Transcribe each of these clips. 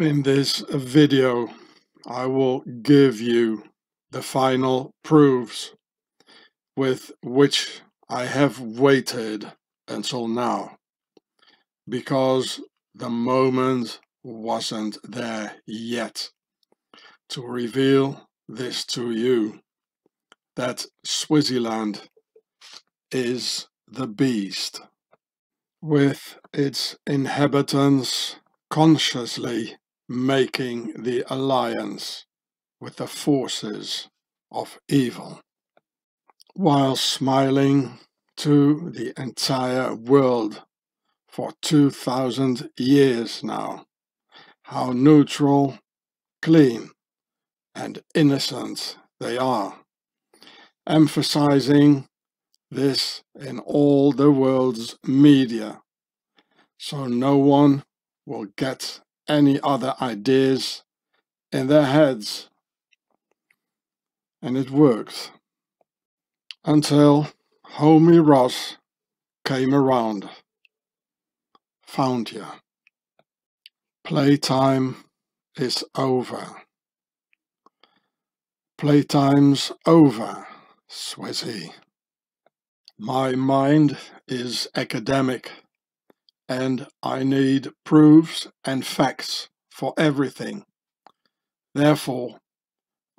In this video, I will give you the final proofs with which I have waited until now, because the moment wasn't there yet to reveal this to you, that Switzerland is the beast, with its inhabitants consciously making the alliance with the forces of evil, while smiling to the entire world for 2,000 years now, how neutral, clean and innocent they are, emphasizing this in all the world's media, so no one will get any other ideas in their heads. And it worked, until Homie Ross came around, found you. Playtime is over. Playtime's over, Swizzy. My mind is academic, and I need proofs and facts for everything. Therefore,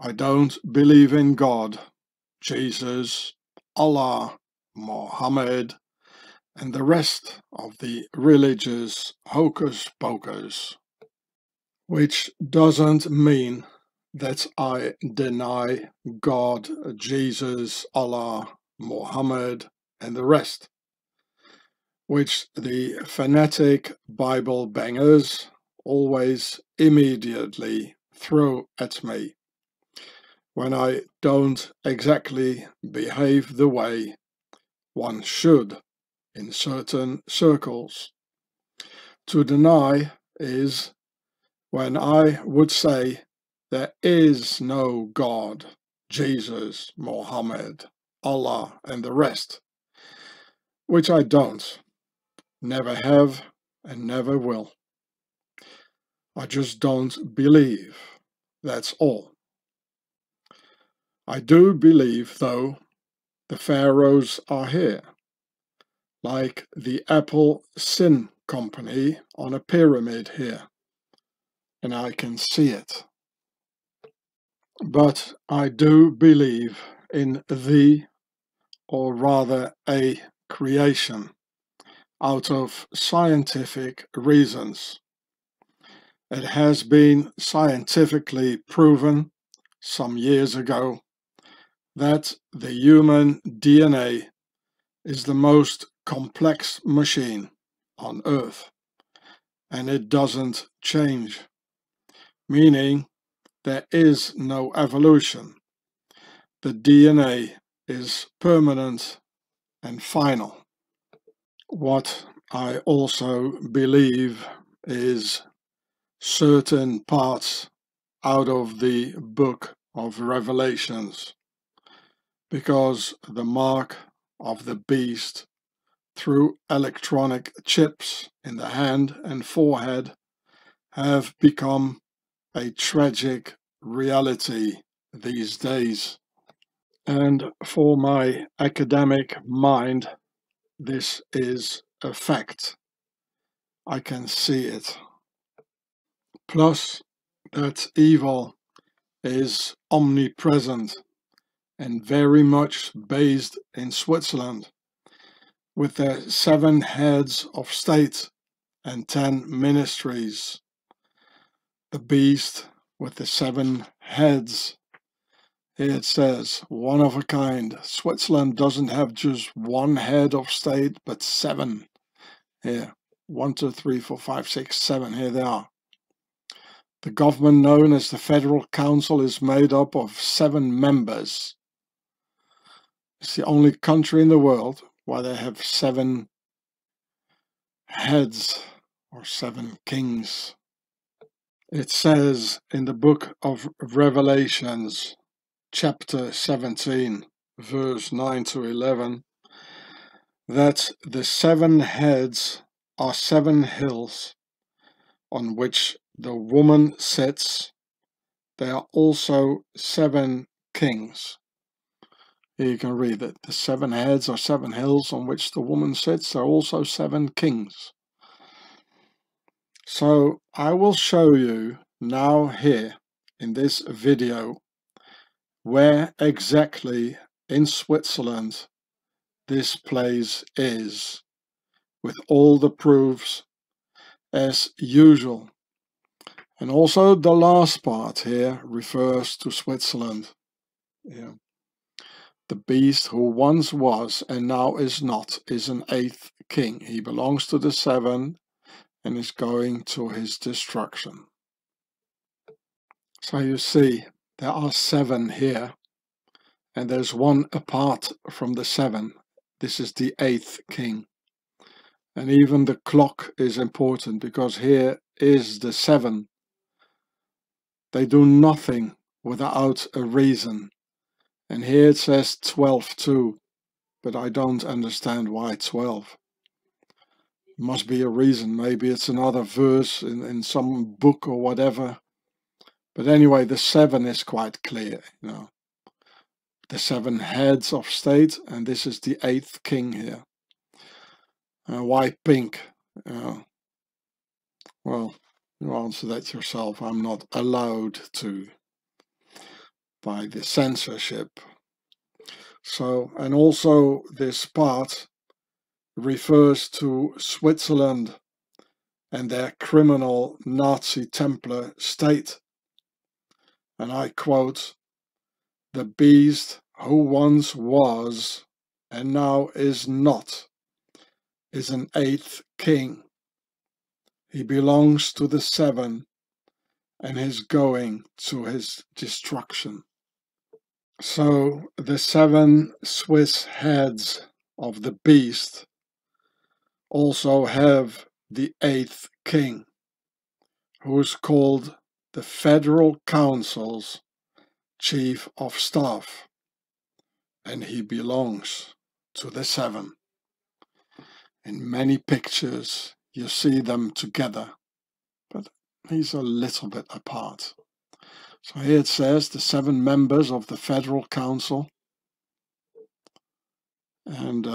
I don't believe in God, Jesus, Allah, Mohammed, and the rest of the religious hocus-pocus. Which doesn't mean that I deny God, Jesus, Allah, Mohammed, and the rest, which the fanatic Bible bangers always immediately throw at me when I don't exactly behave the way one should in certain circles. To deny is when I would say there is no God, Jesus, Mohammed, Allah, and the rest, which I don't, never have, and never will. I just don't believe, that's all. I do believe, though, the pharaohs are here, like the Apple Sin Company on a pyramid here, and I can see it. But I do believe in the, or rather a, creation, out of scientific reasons. It has been scientifically proven some years ago that the human DNA is the most complex machine on Earth, and it doesn't change, meaning there is no evolution. The DNA is permanent and final. What I also believe is certain parts out of the Book of Revelations, because the mark of the beast through electronic chips in the hand and forehead have become a tragic reality these days. And for my academic mind, this is a fact. I can see it. Plus, that evil is omnipresent and very much based in Switzerland, with their 7 heads of state and 10 ministries. The beast with the 7 heads. It says, one of a kind. Switzerland doesn't have just 1 head of state, but 7. Here, 1, 2, 3, 4, 5, 6, 7. Here they are. The government known as the Federal Council is made up of 7 members. It's the only country in the world where they have 7 heads or 7 kings. It says in the Book of Revelations, Chapter 17, verse 9 to 11, that the 7 heads are 7 hills on which the woman sits, there are also 7 kings. Here you can read that the 7 heads or 7 hills on which the woman sits, there are also 7 kings. So I will show you now here in this video where exactly in Switzerland this place is, with all the proofs as usual. And also the last part here refers to Switzerland. Yeah. The beast who once was and now is not is an 8th king. He belongs to the 7 and is going to his destruction. So you see, there are 7 here, and there's one apart from the 7. This is the 8th king. And even the clock is important, because here is the 7. They do nothing without a reason. And here it says 12 too, but I don't understand why 12. It must be a reason. Maybe it's another verse in some book or whatever. But anyway, the 7 is quite clear, you know. The 7 heads of state, and this is the 8th king here. Why pink? Well, you answer that yourself. I'm not allowed to by the censorship. So, and also this part refers to Switzerland and their criminal Nazi Templar state. And I quote, "The beast who once was and now is not is an 8th king. He belongs to the 7 and is going to his destruction." So the 7 Swiss heads of the beast also have the 8th king, who is called the Federal Council's Chief of Staff, and he belongs to the 7. In many pictures you see them together, but he's a little bit apart. So here it says the 7 members of the Federal Council, and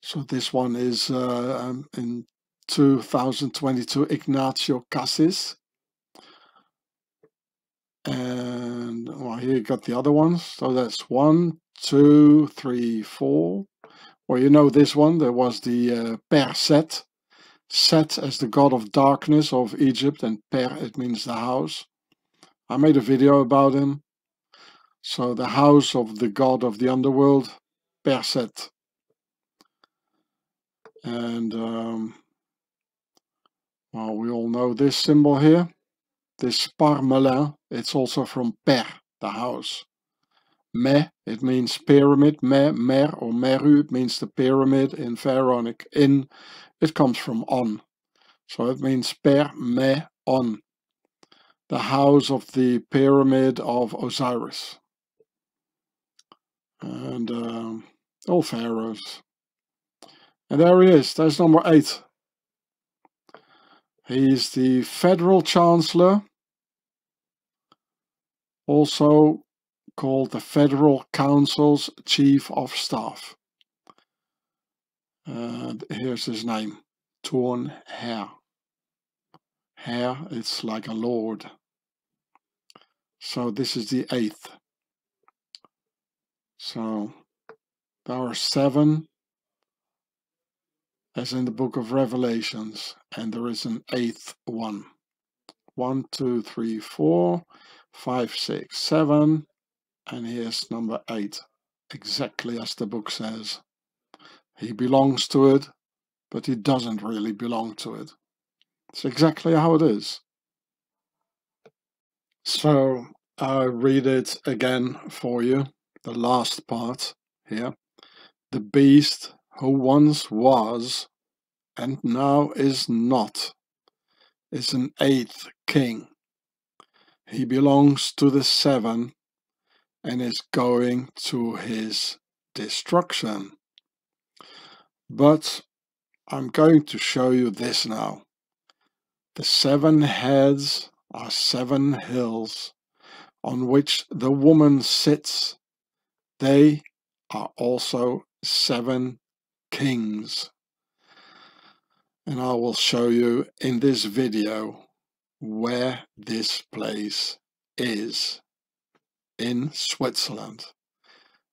so this one is in 2022 Ignazio Cassis, and well, here you got the other ones. So that's 1, 2, 3, 4. Well, you know this one, there was the Per-Set, Set as the god of darkness of Egypt, and Per, it means the house. I made a video about him. So the house of the god of the underworld, Per-Set. And, well, we all know this symbol here. This Parmelin, it's also from Per, the house. Me, it means pyramid. Me, mer, or meru, it means the pyramid in Pharaonic. In, it comes from on. So it means per, me, on. The house of the pyramid of Osiris. And all pharaohs. And there he is, there's number 8. He's the Federal Chancellor, also called the Federal Council's Chief of Staff. Here's his name, Torn Herr. Herr, it's like a lord. So this is the 8th. So there are 7, as in the book of Revelations, and there is an 8th one. 1, 2, 3, 4, 5, 6, 7. And here's number 8, exactly as the book says. He belongs to it, but he doesn't really belong to it. It's exactly how it is. So I read it again for you, the last part here. The beast who once was and now is not is an 8th king. He belongs to the 7 and is going to his destruction. But I'm going to show you this now. The seven heads are seven hills on which the woman sits. They are also seven kings. And I will show you in this video where this place is in Switzerland,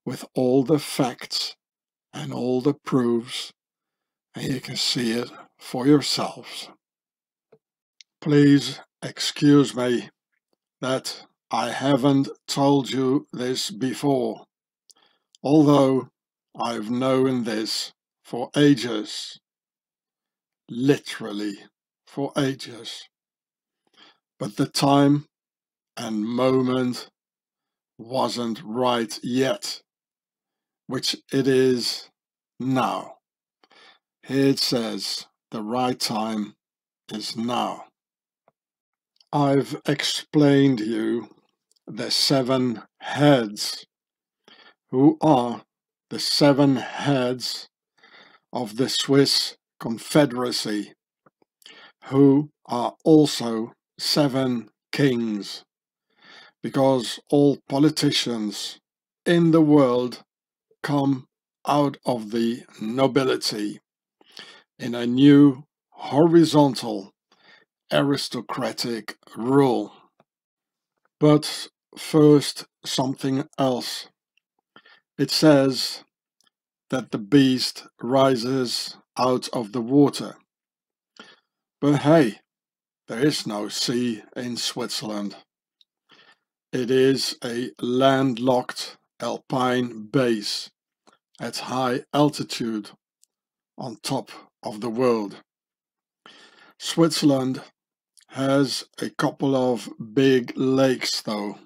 with all the facts and all the proofs, and you can see it for yourselves. Please excuse me that I haven't told you this before, although I've known this for ages, literally for ages. But the time and moment wasn't right yet, which it is now. Here it says, the right time is now. I've explained you the seven heads, who are the seven heads of the Swiss Confederacy, who are also seven kings, because all politicians in the world come out of the nobility in a new horizontal aristocratic rule. But first, something else. It says that the beast rises out of the water. But hey, there is no sea in Switzerland. It is a landlocked alpine base at high altitude on top of the world. Switzerland has a couple of big lakes though,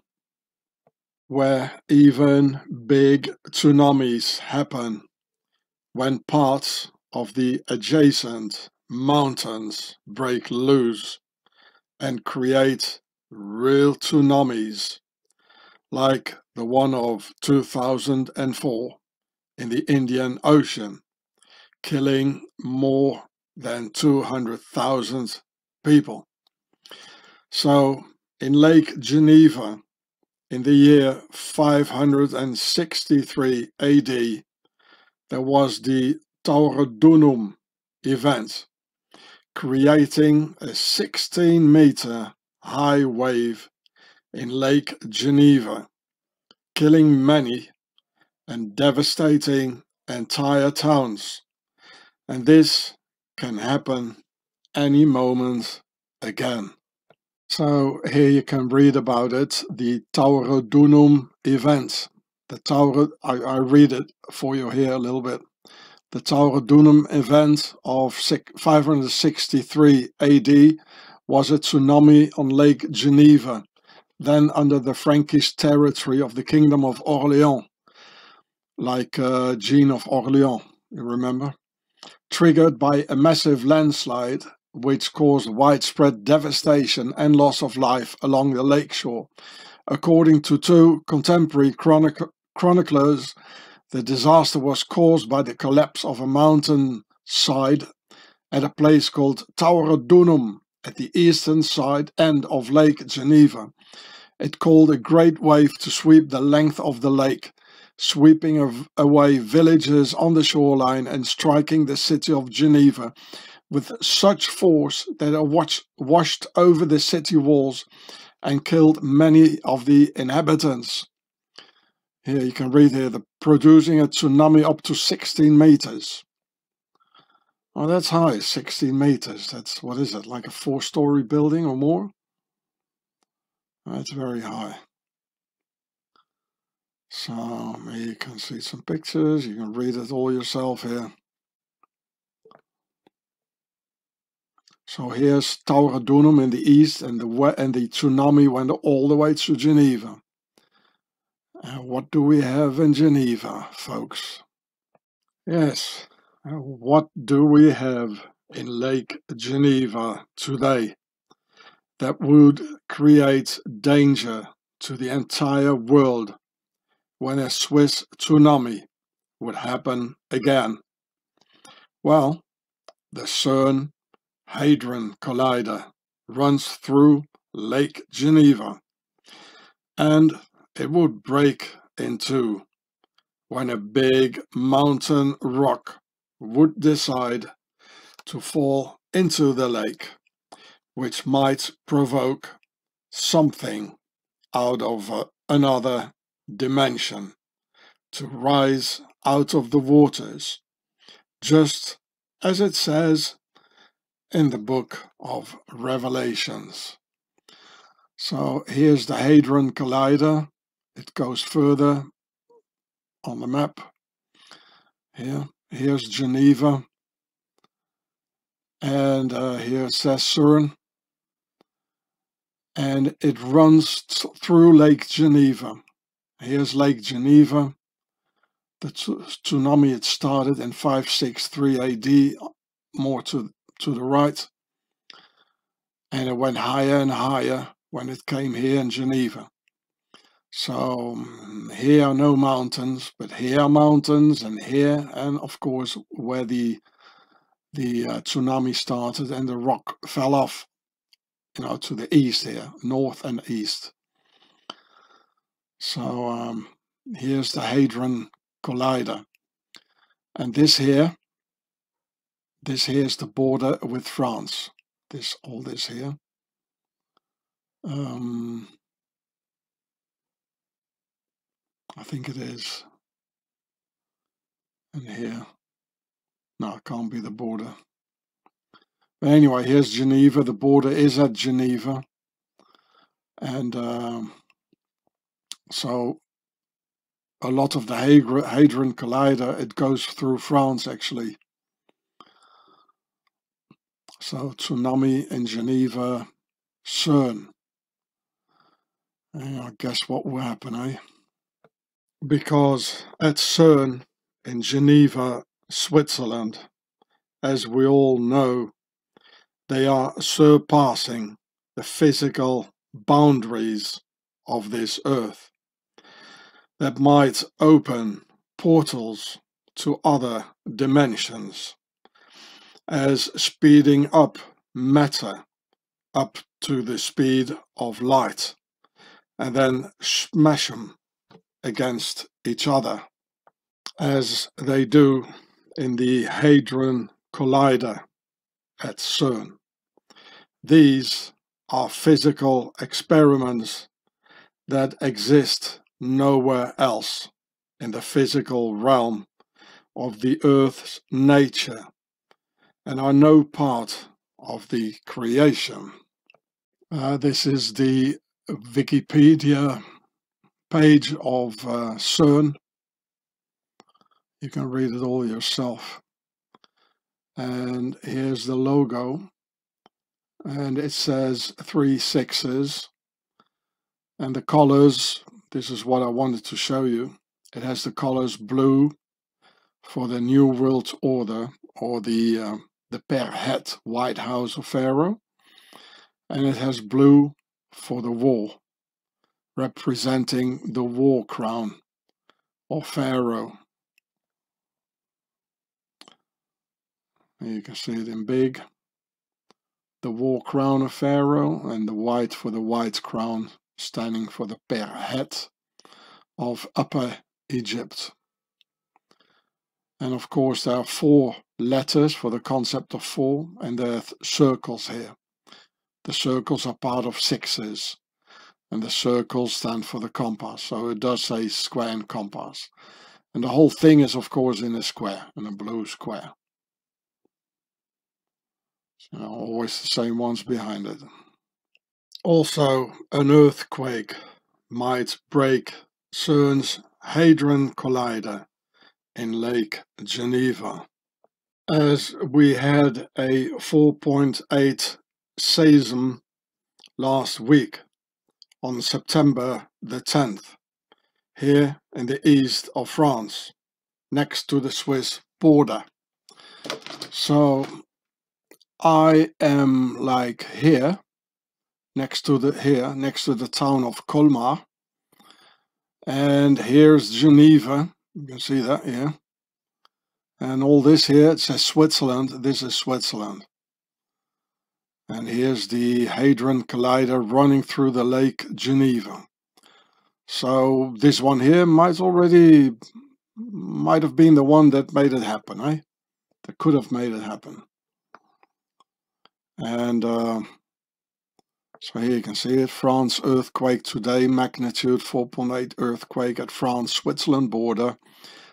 where even big tsunamis happen when parts of the adjacent mountains break loose and create real tsunamis, like the one of 2004 in the Indian Ocean, killing more than 200,000 people. So in Lake Geneva, in the year 563 AD, there was the Tauradunum event, creating a 16-meter high wave in Lake Geneva, killing many and devastating entire towns. And this can happen any moment again. So here you can read about it, the Tauradunum event. The I read it for you here a little bit. The Tauradunum event of 563 AD was a tsunami on Lake Geneva, then under the Frankish territory of the Kingdom of Orléans, like Jean of Orléans, you remember, triggered by a massive landslide which caused widespread devastation and loss of life along the lakeshore. According to two contemporary chroniclers, the disaster was caused by the collapse of a mountainside at a place called Tauradunum, at the eastern side end of Lake Geneva. It called a great wave to sweep the length of the lake, sweeping away villages on the shoreline and striking the city of Geneva with such force that it washed over the city walls and killed many of the inhabitants. Here you can read here, producing a tsunami up to 16 meters. Oh, that's high, 16 meters. That's, what is it, like a 4-story building or more? That's very high. So you can see some pictures, you can read it all yourself here. So here's Tauradunum in the east, and the tsunami went all the way to Geneva. And what do we have in Geneva, folks? Yes, what do we have in Lake Geneva today that would create danger to the entire world when a Swiss tsunami would happen again? Well, the CERN Hadron Collider runs through Lake Geneva, and it would break in two when a big mountain rock would decide to fall into the lake, which might provoke something out of another dimension to rise out of the waters, just as it says in the book of Revelations. So here's the Hadron Collider. It goes further on the map. Here's Geneva, and here it says CERN, and it runs through Lake Geneva. Here's Lake Geneva. The tsunami, it started in 563 AD, more to the right, and it went higher and higher when it came here in Geneva. So here are no mountains, but here are mountains, and here, and of course where the tsunami started and the rock fell off, you know, to the east here, north and east. So here's the Hadron Collider, and this here is the border with France. All this here. I think it is. And here. No, it can't be the border. But anyway, here's Geneva. The border is at Geneva. And so a lot of the Hadron Collider, it goes through France actually. So tsunami in Geneva, CERN. And I guess what will happen, eh? Because at CERN in Geneva, Switzerland, as we all know, they are surpassing the physical boundaries of this earth that might open portals to other dimensions, as speeding up matter up to the speed of light and then smash them against each other, as they do in the Hadron Collider at CERN. These are physical experiments that exist nowhere else in the physical realm of the Earth's nature and are no part of the creation. This is the Wikipedia page of CERN. You can read it all yourself. And here's the logo, and it says 3 6s, and the colors, this is what I wanted to show you. It has the colors blue for the New World Order, or the Perhet, White House of Pharaoh, and it has blue for the war, representing the war crown of Pharaoh. You can see it in big, the war crown of Pharaoh, and the white for the white crown, standing for the Perhet of Upper Egypt. And of course there are 4 letters for the concept of 4, and there are circles here. The circles are part of 6s, and the circles stand for the compass, so it does say square and compass. And the whole thing is of course in a square, in a blue square. So always the same ones behind it. Also, an earthquake might break CERN's Hadron Collider in Lake Geneva, as we had a 4.8 seism last week on September the 10th, here in the east of France, next to the Swiss border. So I am like here, next to the town of Colmar, and here's Geneva. You can see that here, and all this here, it says Switzerland. This is Switzerland. And here's the Hadron Collider running through the Lake Geneva. So this one here might have been the one that made it happen, eh? That could have made it happen. And so here you can see it. France earthquake today, magnitude 4.8 earthquake at France-Switzerland border,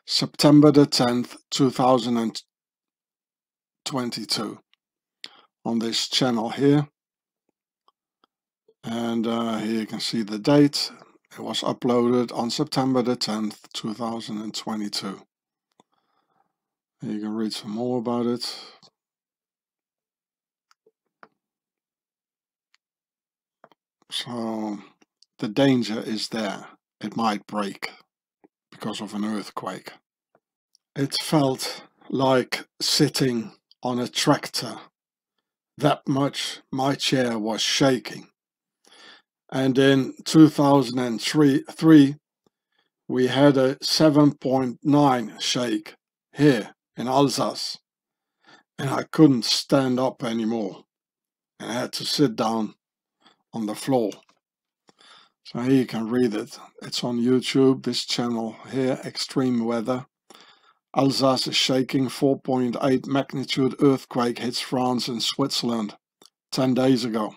September the 10th, 2022. On this channel here, and here you can see the date. It was uploaded on September the 10th, 2022. You can read some more about it. So the danger is there. It might break because of an earthquake. It felt like sitting on a tractor. That much my chair was shaking. And in 2003 we had a 7.9 shake here in Alsace, and I couldn't stand up anymore and I had to sit down on the floor. So here you can read it. It's on YouTube, this channel here, Extreme Weather. Alsace is shaking, 4.8 magnitude earthquake hits France and Switzerland 10 days ago.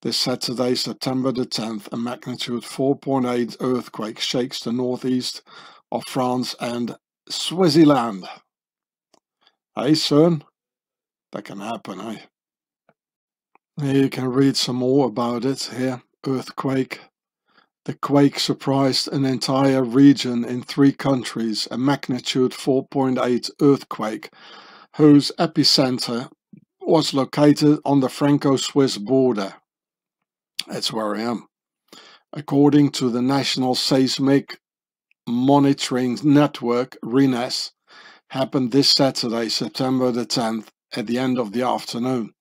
This Saturday, September the 10th, a magnitude 4.8 earthquake shakes the northeast of France and Switzerland. Hey, CERN? That can happen, eh? Here you can read some more about it here. Earthquake. The quake surprised an entire region in 3 countries, a magnitude 4.8 earthquake, whose epicenter was located on the Franco-Swiss border. That's where I am. According to the National Seismic Monitoring Network, RINES, happened this Saturday, September the 10th, at the end of the afternoon.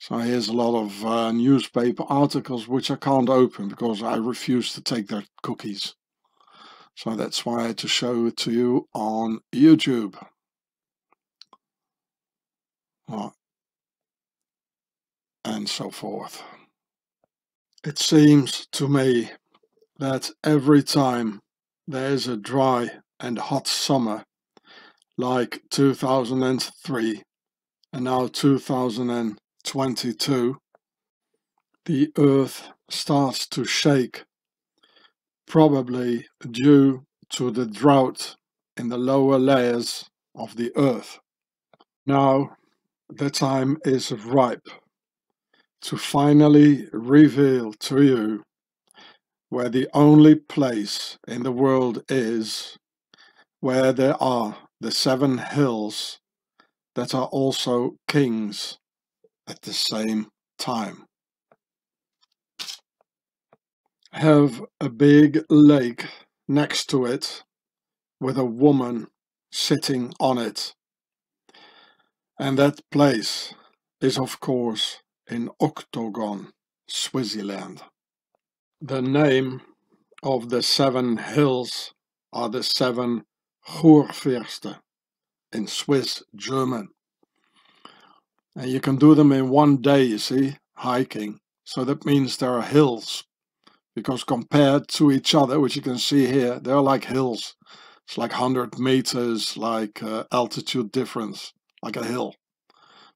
So here's a lot of newspaper articles which I can't open because I refuse to take their cookies. So that's why I had to show it to you on YouTube. And so forth. It seems to me that every time there's a dry and hot summer, like 2003 and now 2022, the earth starts to shake, probably due to the drought in the lower layers of the earth. Now the time is ripe to finally reveal to you where the only place in the world is where there are the 7 hills that are also kings at the same time. Have a big lake next to it with a woman sitting on it. And that place is, of course, in Oktogon, Switzerland. The name of the 7 hills are the 7 Churfirsten in Swiss German. And you can do them in 1 day, you see, hiking. So that means there are hills, because compared to each other, which you can see here, they're like hills. It's like 100 meters, like altitude difference, like a hill.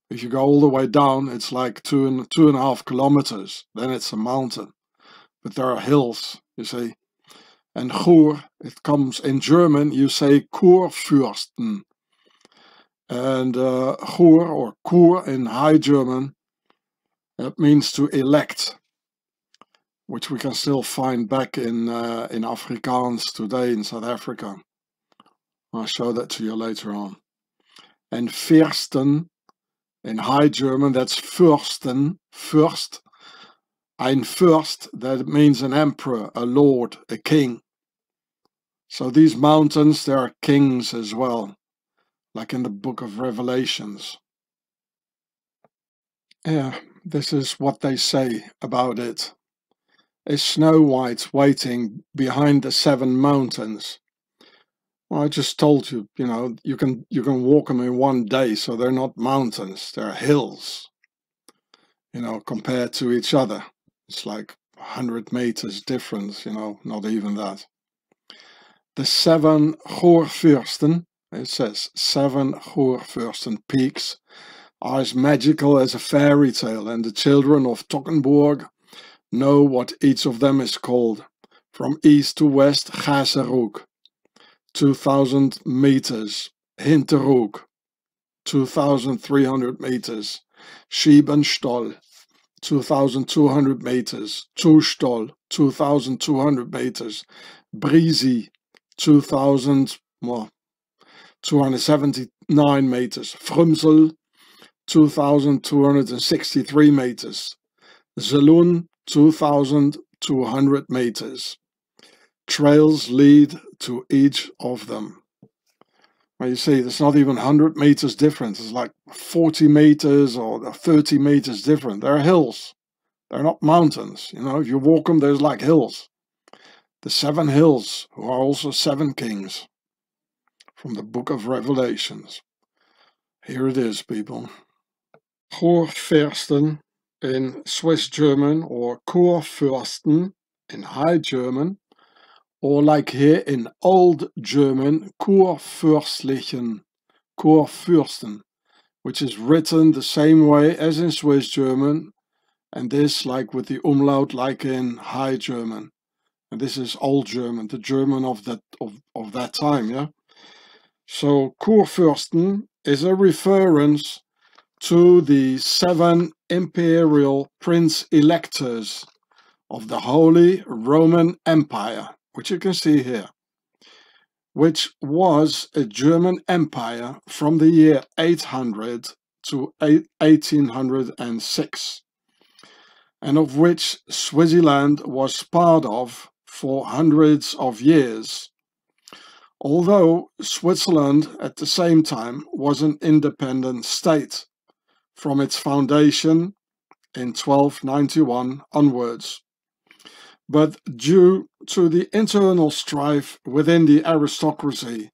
If you go all the way down, it's like 2.5 kilometers, then it's a mountain. But there are hills, you see. And Chur, it comes in German, you say Kurfürsten. And Chur or Kur in High German, that means to elect, which we can still find back in Afrikaans today in South Africa. I'll show that to you later on. And Fürsten in High German, that's Fürsten, Fürst. Ein Fürst, that means an emperor, a lord, a king. So these mountains, there are kings as well, like in the book of Revelations. Yeah, this is what they say about it. Is Snow White waiting behind the 7 mountains? Well, I just told you, you know, you can walk them in 1 day, so they're not mountains, they're hills. you know, compared to each other. It's like 100 meters difference, you know, not even that. The 7 Churfirsten, it says 7 Churfirsten peaks, are as magical as a fairy tale, and the children of Toggenburg know what each of them is called. From east to west, Gazeroek, 2,000 meters, Hinterroek, 2,300 meters, Schiebenstoll, 2,200 meters, Zustoll, 2,200 meters, Briesi, 2,279 meters, Frumsel, 2,263 meters, Zelun, 2,200 meters. Trails lead to each of them. Well, you see, there's not even 100 meters difference. It's like 40 meters or 30 meters different. They're hills. They're not mountains. You know, if you walk them, there's like hills. The 7 hills, who are also 7 kings, from the book of Revelations. Here it is, people. Churfürsten in Swiss German, or Kurfürsten in High German, or like here in Old German, Kurfürstlichen, Kurfürsten, which is written the same way as in Swiss German, and this like with the umlaut like in High German. And this is Old German, the German of that time, yeah? So Kurfürsten is a reference to the 7 imperial prince-electors of the Holy Roman Empire, which you can see here, which was a German empire from the year 800 to 1806, and of which Switzerland was part of for hundreds of years, although Switzerland at the same time was an independent state from its foundation in 1291 onwards. But due to the internal strife within the aristocracy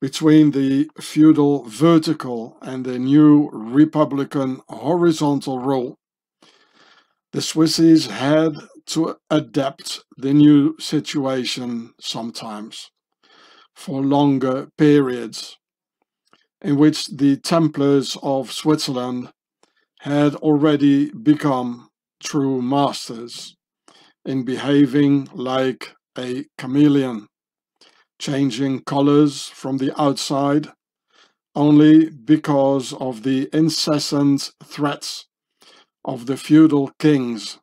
between the feudal vertical and the new republican horizontal rule, the Swissies had to adapt the new situation sometimes for longer periods, in which the Templars of Switzerland had already become true masters in behaving like a chameleon, changing colors from the outside only because of the incessant threats of the feudal kings,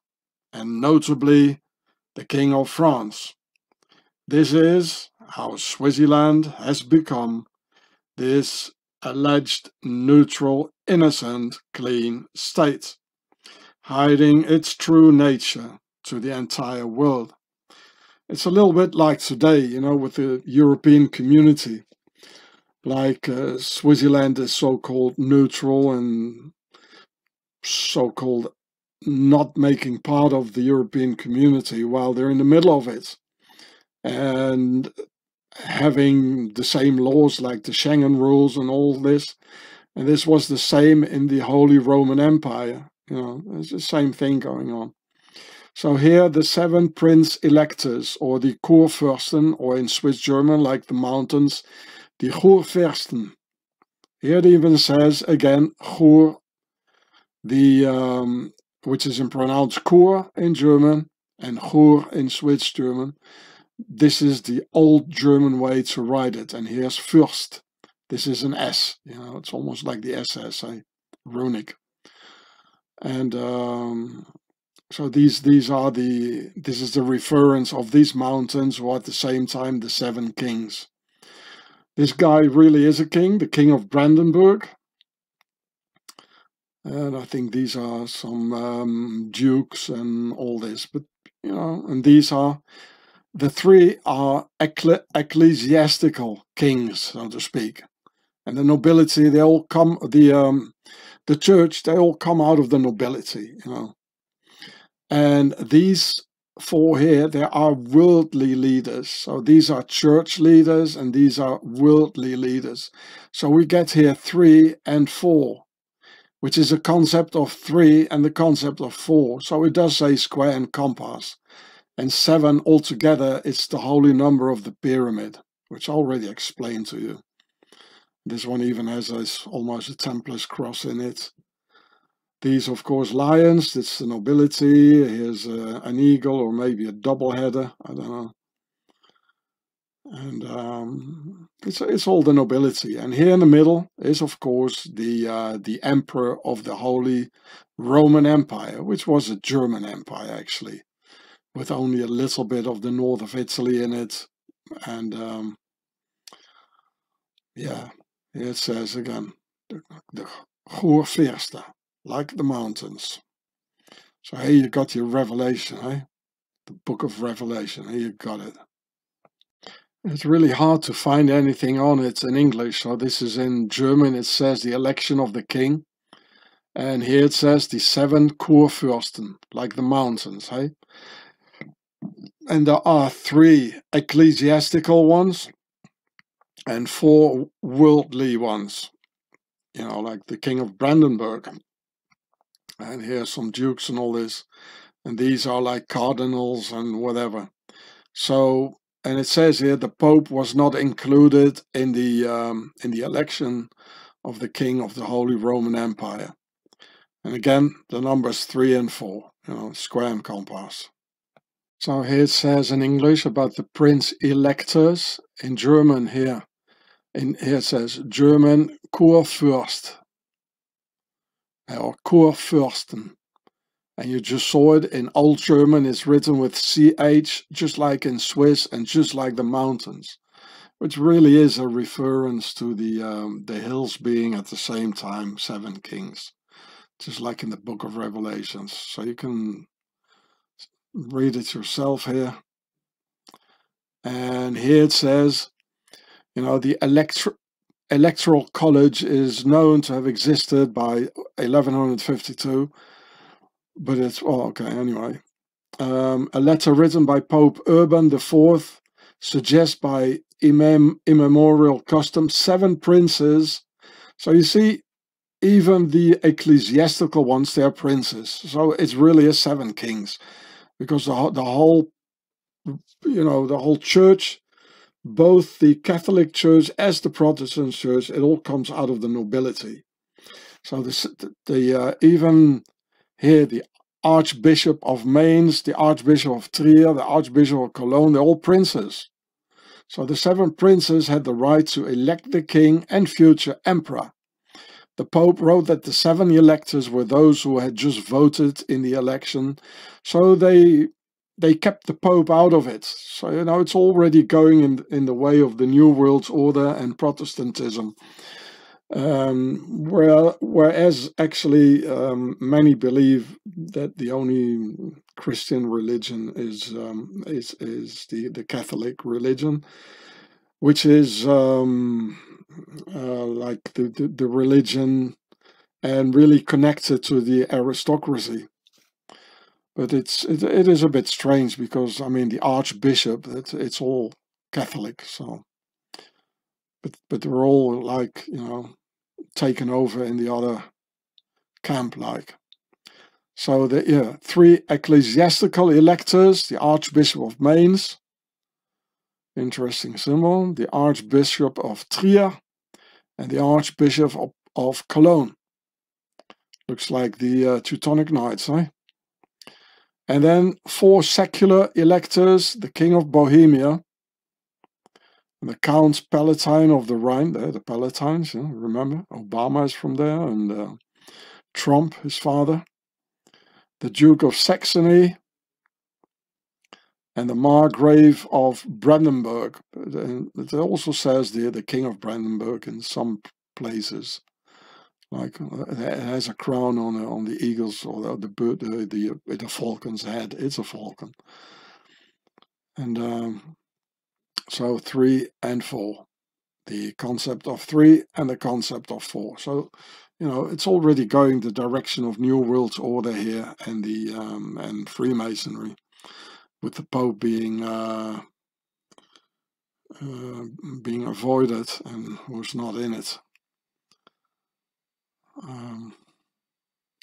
and notably the King of France. This is how Switzerland has become this alleged neutral, innocent, clean state, hiding its true nature to the entire world. It's a little bit like today, you know, with the European community, like Switzerland is so-called neutral and so-called not making part of the European community, while they're in the middle of it and having the same laws like the Schengen rules and all this. And this was the same in the Holy Roman Empire, you know, it's the same thing going on. So here the 7 prince electors, or the Kurfürsten, or in Swiss German like the mountains, the Churfürsten. Here it even says again Chur, the which is pronounced Kur in German and Chur in Swiss German. This is the Old German way to write it, and here's Fürst. This is an S, you know, it's almost like the SS, runic. And so these are the, this is the reference of these mountains, who are at the same time the 7 kings. This guy really is a king, the King of Brandenburg. And I think these are some dukes and all this, but you know, and these are, the 3 are ecclesiastical kings, so to speak, and the nobility, they all come, the church, they all come out of the nobility, you know. And these 4 here, they are worldly leaders. So these are church leaders and these are worldly leaders. So we get here 3 and 4. which is a concept of 3 and the concept of 4. So it does say square and compass. And 7 altogether is the holy number of the pyramid, which I already explained to you. This one even has almost a Templar's cross in it. These, of course, lions, it's the nobility. Here's an eagle or maybe a double-header, I don't know. And it's all the nobility. And here in the middle is, of course, the emperor of the Holy Roman Empire, which was a German empire, actually, with only a little bit of the north of Italy in it. And, yeah, here it says again, the Churfirsten, like the mountains. So here you got your Revelation, eh? The book of Revelation, here you got it. It's really hard to find anything on it in English, so this is in German. It says the election of the king, and here it says the 7 Kurfürsten, like the mountains, hey? And there are 3 ecclesiastical ones and 4 worldly ones, you know, like the king of Brandenburg, and here are some dukes and all this, and these are like cardinals and whatever. So, and it says here the Pope was not included in the election of the King of the Holy Roman Empire. And again, the numbers 3 and 4, you know, square and compass. So here it says in English about the Prince Electors. In German here, it says German Kurfürst or Kurfürsten. And you just saw it in Old German, it's written with CH, just like in Swiss and just like the mountains, which really is a reference to the hills being at the same time 7 kings, just like in the book of Revelations. So you can read it yourself here. And here it says, you know, the electoral college is known to have existed by 1152. But it's, oh, okay, anyway. A letter written by Pope Urban IV suggests by immemorial custom 7 princes. So you see, even the ecclesiastical ones, they are princes. So it's really a 7 kings, because the whole church, both the Catholic Church as the Protestant Church, it all comes out of the nobility. So even here, the Archbishop of Mainz, the Archbishop of Trier, the Archbishop of Cologne, they're all princes. So the 7 princes had the right to elect the king and future emperor. The Pope wrote that the 7 electors were those who had just voted in the election, so they kept the Pope out of it. So, you know, it's already going in the way of the New World Order and Protestantism. Whereas actually many believe that the only Christian religion is the Catholic religion, which is like the religion and really connected to the aristocracy. But it is a bit strange, because I mean the Archbishop, it's all Catholic, so but they're all, like, you know, taken over in the other camp, like. So the 3 ecclesiastical electors, the Archbishop of Mainz, interesting symbol, the Archbishop of Trier and the Archbishop of Cologne, looks like the Teutonic Knights, eh? And then 4 secular electors, the King of Bohemia, the Count Palatine of the Rhine, the Palatines, you know, remember, Obama is from there, and Trump, his father, the Duke of Saxony, and the Margrave of Brandenburg. It also says the King of Brandenburg in some places, like it has a crown on the eagle's or the bird, the falcon's head. It's a falcon. And so 3 and 4, the concept of 3 and the concept of 4. So, you know, it's already going the direction of New World Order here, and the and Freemasonry, with the Pope being being avoided and was not in it.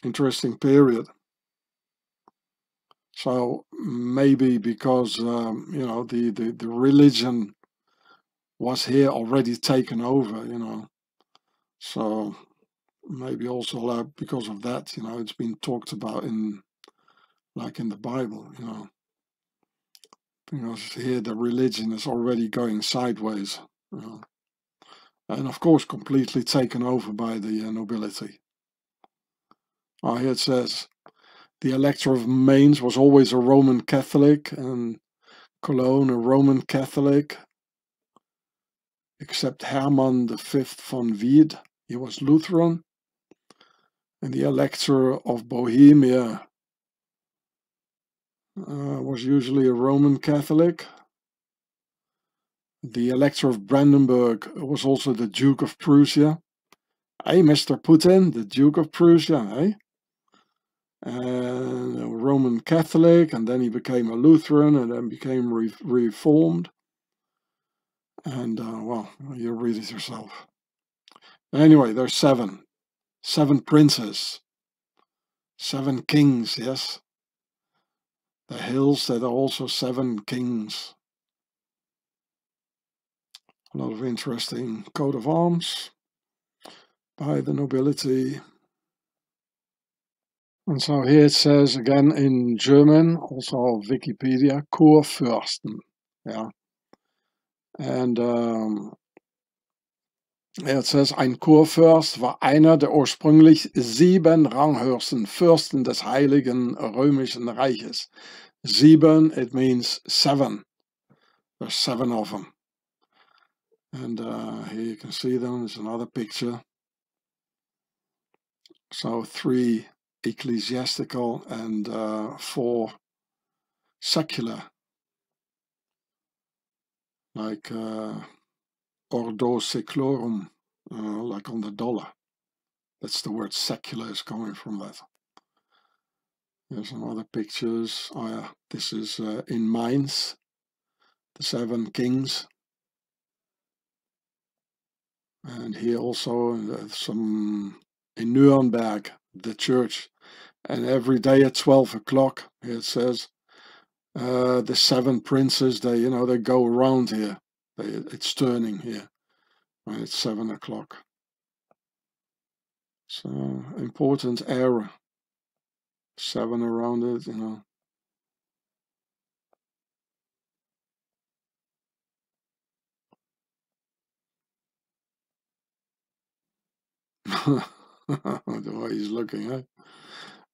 interesting period. So maybe because you know, the religion was here already taken over, you know, so maybe also because of that, you know, it's been talked about in, like, in the Bible, you know, because here the religion is already going sideways, you know, and of course completely taken over by the nobility. Oh, here it says, the Elector of Mainz was always a Roman Catholic, and Cologne a Roman Catholic, except Hermann V von Wied, he was Lutheran, and the Elector of Bohemia was usually a Roman Catholic. The Elector of Brandenburg was also the Duke of Prussia. Hey, Mr. Putin, the Duke of Prussia, eh? And a Roman Catholic, and then he became a Lutheran, and then became reformed. And, well, you read it yourself. Anyway, there's seven princes, seven kings, yes. The hills that are also seven kings. A lot of interesting coat of arms by the nobility. And so here it says again in German, also Wikipedia, Kurfürsten, yeah. And it says, ein Kurfürst war einer der ursprünglich 7 Ranghöchsten Fürsten des Heiligen Römischen Reiches. 7, it means 7. There's 7 of them. And here you can see them, there's another picture. So 3 ecclesiastical and 4 secular. Like Ordo Seclorum, like on the dollar. That's the word secular is coming from that. There's some other pictures. Oh yeah, this is in Mainz, the 7 kings. And here also some in Nuremberg, the church. And every day at 12 o'clock, it says, the 7 princes, they, you know, they go around here. It's turning here when it's 7 o'clock. So important era. 7 around it, you know. The way he's looking, eh?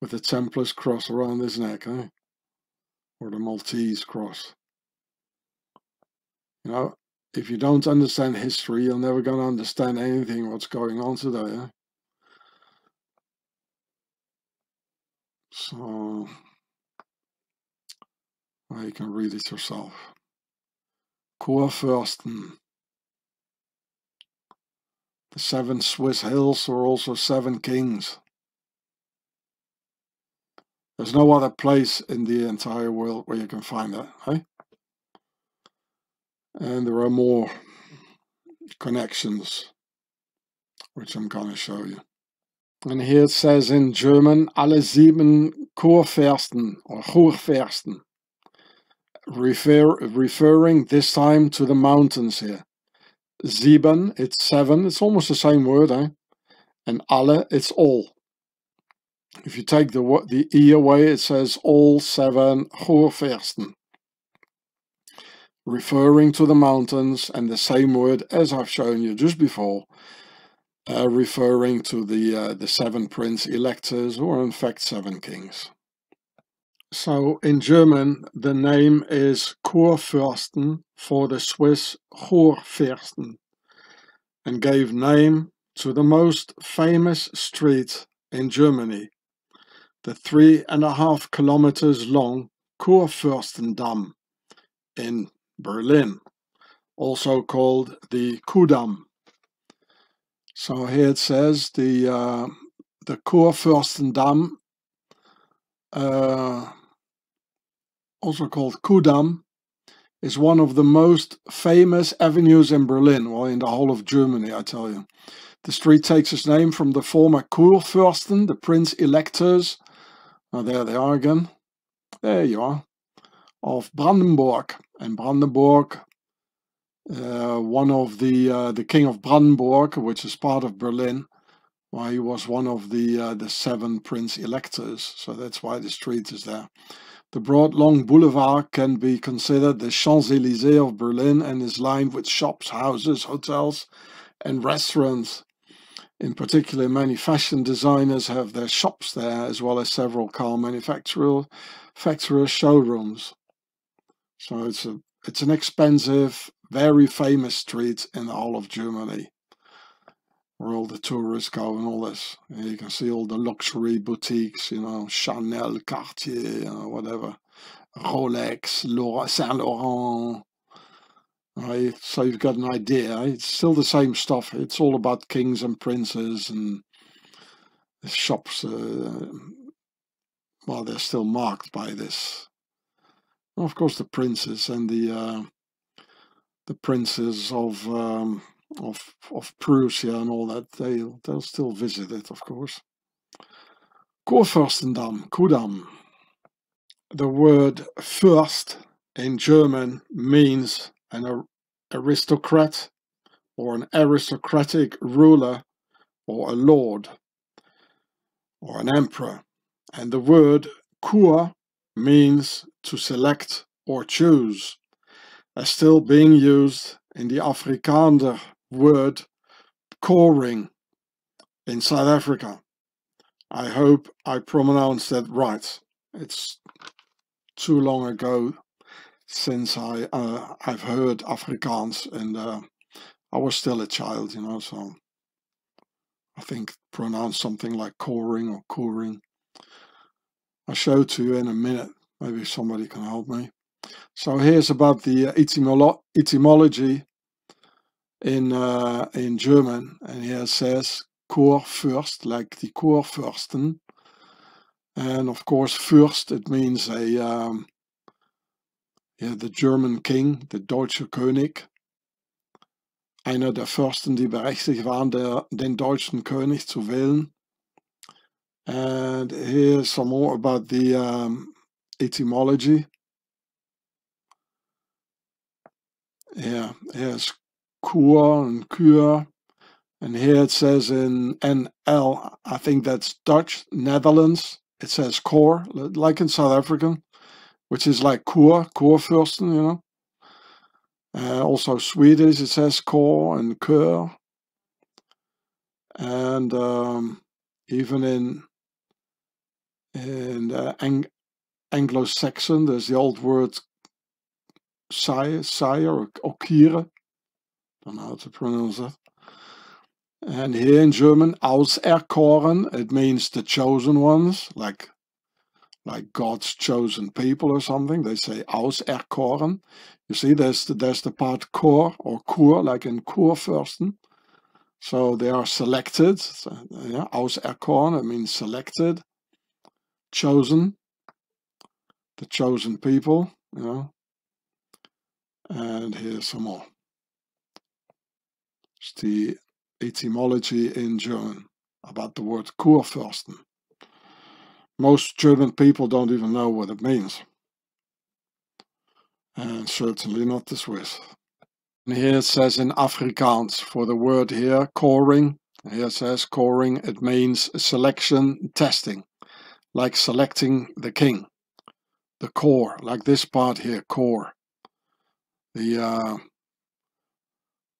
With the Templar's cross around his neck, eh? Or the Maltese cross. You know, if you don't understand history, you're never going to understand anything what's going on today. Eh? So, well, you can read it yourself. Kurfürsten. The 7 Swiss hills were also 7 kings. There's no other place in the entire world where you can find that, eh? And there are more connections, which I'm going to show you. And here it says in German, alle 7 Kurfürsten, or Kurfürsten, referring this time to the mountains here. 7, it's 7, it's almost the same word, eh? And alle, it's all. If you take the E away, it says all 7 Kurfürsten. Referring to the mountains, and the same word as I've shown you just before, referring to the 7 prince electors, or in fact 7 kings. So in German the name is Kurfürsten for the Swiss Kurfürsten, and gave name to the most famous street in Germany, the 3.5 kilometers long Kurfürstendamm in Berlin, also called the Kudamm. So here it says the Kurfürstendamm, also called Kudamm, is one of the most famous avenues in Berlin, well, in the whole of Germany, I tell you. The street takes its name from the former Kurfürsten, the prince electors. Oh, there they are again. There you are. Of Brandenburg. And Brandenburg, one of the king of Brandenburg, which is part of Berlin. Well, he was one of the seven prince electors, so that's why the street is there. The broad, long boulevard can be considered the Champs-Élysées of Berlin and is lined with shops, houses, hotels and restaurants. In particular, many fashion designers have their shops there, as well as several car manufacturer showrooms. So it's an expensive, very famous street in the whole of Germany, where all the tourists go and all this. And you can see all the luxury boutiques, you know, Chanel, Cartier, you know, whatever, Rolex, Saint Laurent. Right? So you've got an idea. It's still the same stuff. It's all about kings and princes and the shops. Well, they're still marked by this. And of course, the princes and the princes of Prussia and all that, they'll still visit it, of course. Kurfürstendamm, Kudamm. The word Fürst in German means an aristocrat or an aristocratic ruler or a lord or an emperor. And the word Kur means to select or choose, as still being used in the Afrikaner word koring in South Africa. I hope I pronounced that right. It's too long ago since I've heard Afrikaans, and I was still a child, you know, so I think pronounce something like koring or koering. I'll show it to you in a minute. Maybe somebody can help me. So here's about the etymology in German, and here it says Kurfürst, like the Kurfürsten, and of course Fürst, it means the German king, the Deutsche König, einer der Fürsten, die berechtigt waren, den deutschen König zu wählen. And here's some more about the etymology. Yeah, here's Kur and Kur, and here it says in NL, I think that's Dutch, Netherlands, it says Kor, like in South African, which is like Kur, Kurfürsten, you know. Also Swedish, it says Kor and Kur. And even in Anglo-Saxon, there's the old word sire or kire. Don't know how to pronounce that. And here in German, auserkoren, it means the chosen ones, like God's chosen people or something. They say auserkoren. You see, there's the part kor or kur, like in Kurfürsten. So they are selected. So, yeah, auserkoren, it means selected, chosen, the chosen people, you know. And here's some more. It's the etymology in German about the word Kurfürsten. Most German people don't even know what it means, and certainly not the Swiss. And here it says in Afrikaans for the word here, koring. Here it says koring, it means selection, testing, like selecting the king. The kor, like this part here, kor. The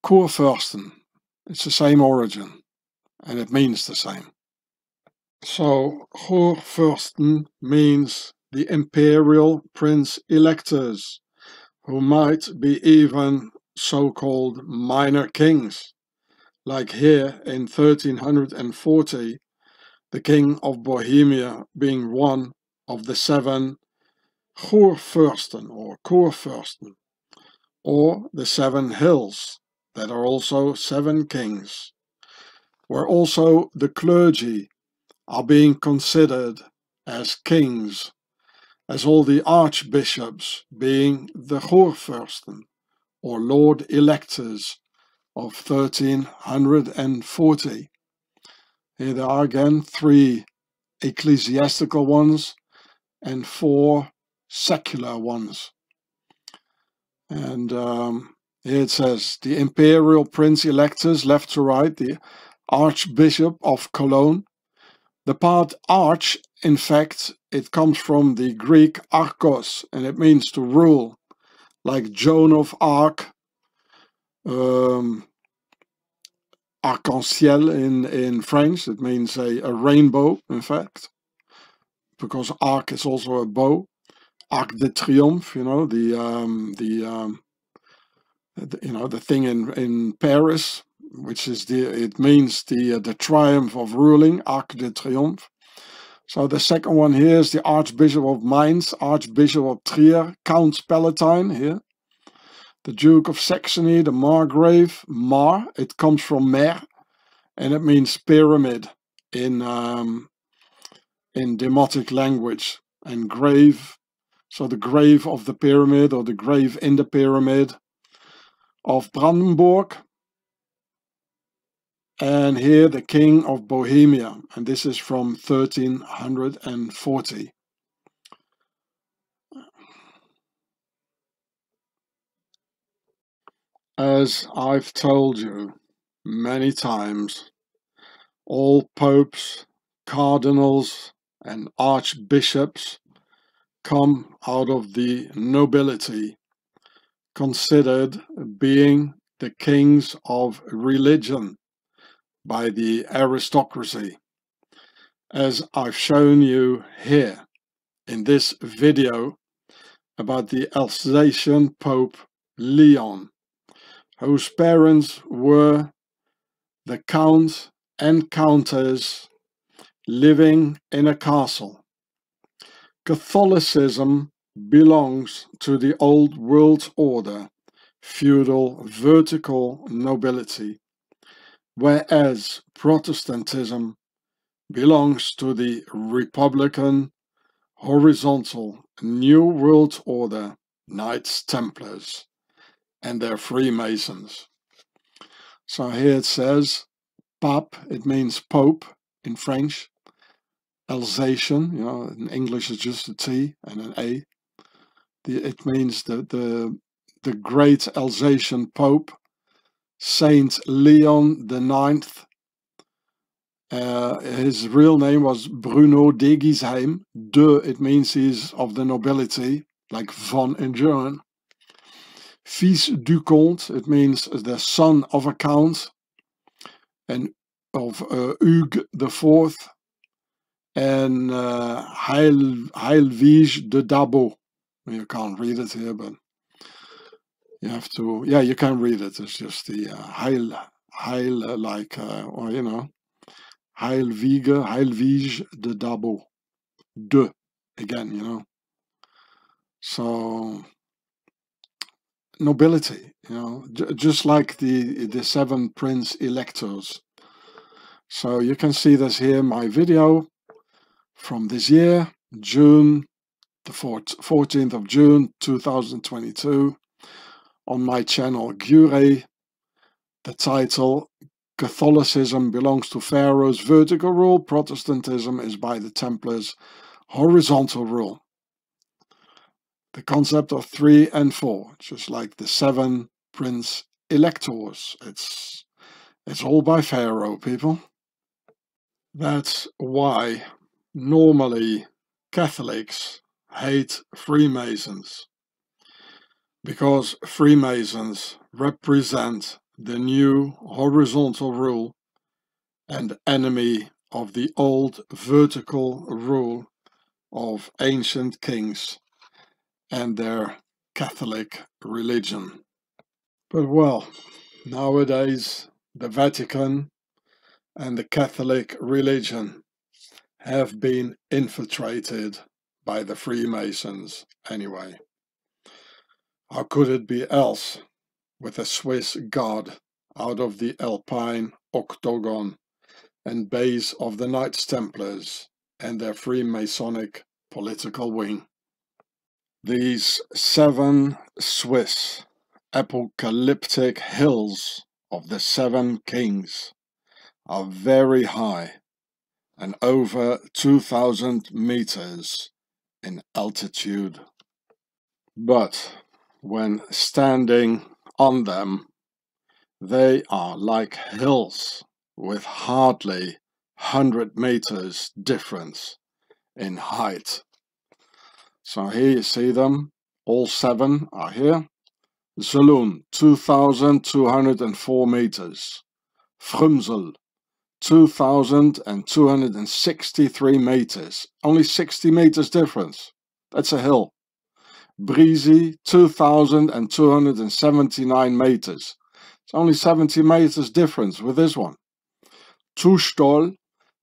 Kurfürsten, it's the same origin, and it means the same. So Kurfürsten means the imperial prince electors, who might be even so-called minor kings, like here in 1340, the king of Bohemia being one of the seven Kurfürsten or Kurfürsten, or the Seven Hills, that are also seven kings, where also the clergy are being considered as kings, as all the archbishops being the Kurfürsten, or Lord Electors, of 1340. Here there are again three ecclesiastical ones and four secular ones. And here it says, the imperial prince electors, left to right, the Archbishop of Cologne. The part arch, in fact, it comes from the Greek archos, and it means to rule, like Joan of Arc, arc-en-ciel in French. It means a rainbow, in fact, because arc is also a bow. Arc de Triomphe, you know, the thing in Paris, which is it means the triumph of ruling, Arc de Triomphe. So the second one here is the Archbishop of Mainz, Archbishop of Trier, Count Palatine here, the Duke of Saxony, the Margrave. Mar, it comes from Mer, and it means pyramid in demotic language, and grave. So the grave of the pyramid, or the grave in the pyramid of Brandenburg. And here the King of Bohemia, and this is from 1340. As I've told you many times, all popes, cardinals, and archbishops come out of the nobility, considered being the kings of religion by the aristocracy, as I've shown you here in this video about the Alsatian Pope Leon, whose parents were the Count and Countess living in a castle. Catholicism belongs to the old world order, feudal vertical nobility, whereas Protestantism belongs to the republican horizontal new world order, Knights Templars and their Freemasons. So here it says pape, it means pope in French. Alsatian, you know, in English is just a T and an A. It means the great Alsatian Pope, Saint Leon the IX. His real name was Bruno de Giesheim. De, it means he's of the nobility, like von and Joan. Fils du Comte, it means the son of a count, and of Hugues the Fourth. And Heilwige de Dabo. You can't read it here, but you have to. Yeah, you can read it. It's just the Heil, like, or you know, Heilwige de Dabo. De, again, you know. So nobility, you know, just like the seven prince electors. So you can see this here, my video from this year, June the 14th of June 2022, on my channel Gure. The title, Catholicism belongs to Pharaoh's vertical rule, Protestantism is by the Templars' horizontal rule. The concept of 3 and 4, just like the seven prince electors. It's all by Pharaoh, people. That's why normally Catholics hate Freemasons, because Freemasons represent the new horizontal rule and enemy of the old vertical rule of ancient kings and their Catholic religion. But well, nowadays the Vatican and the Catholic religion have been infiltrated by the Freemasons anyway. How could it be else, with a Swiss guard out of the Alpine octagon and base of the Knights Templars and their Freemasonic political wing? These seven Swiss apocalyptic hills of the Seven Kings are very high and over 2,000 meters in altitude. But when standing on them, they are like hills with hardly 100 meters difference in height. So here you see them, all seven are here. Zellun, 2,204 meters. Frumsel, 2,263 meters. Only 60 meters difference. That's a hill. Briesi, 2,279 meters. It's only 70 meters difference with this one. Tustol,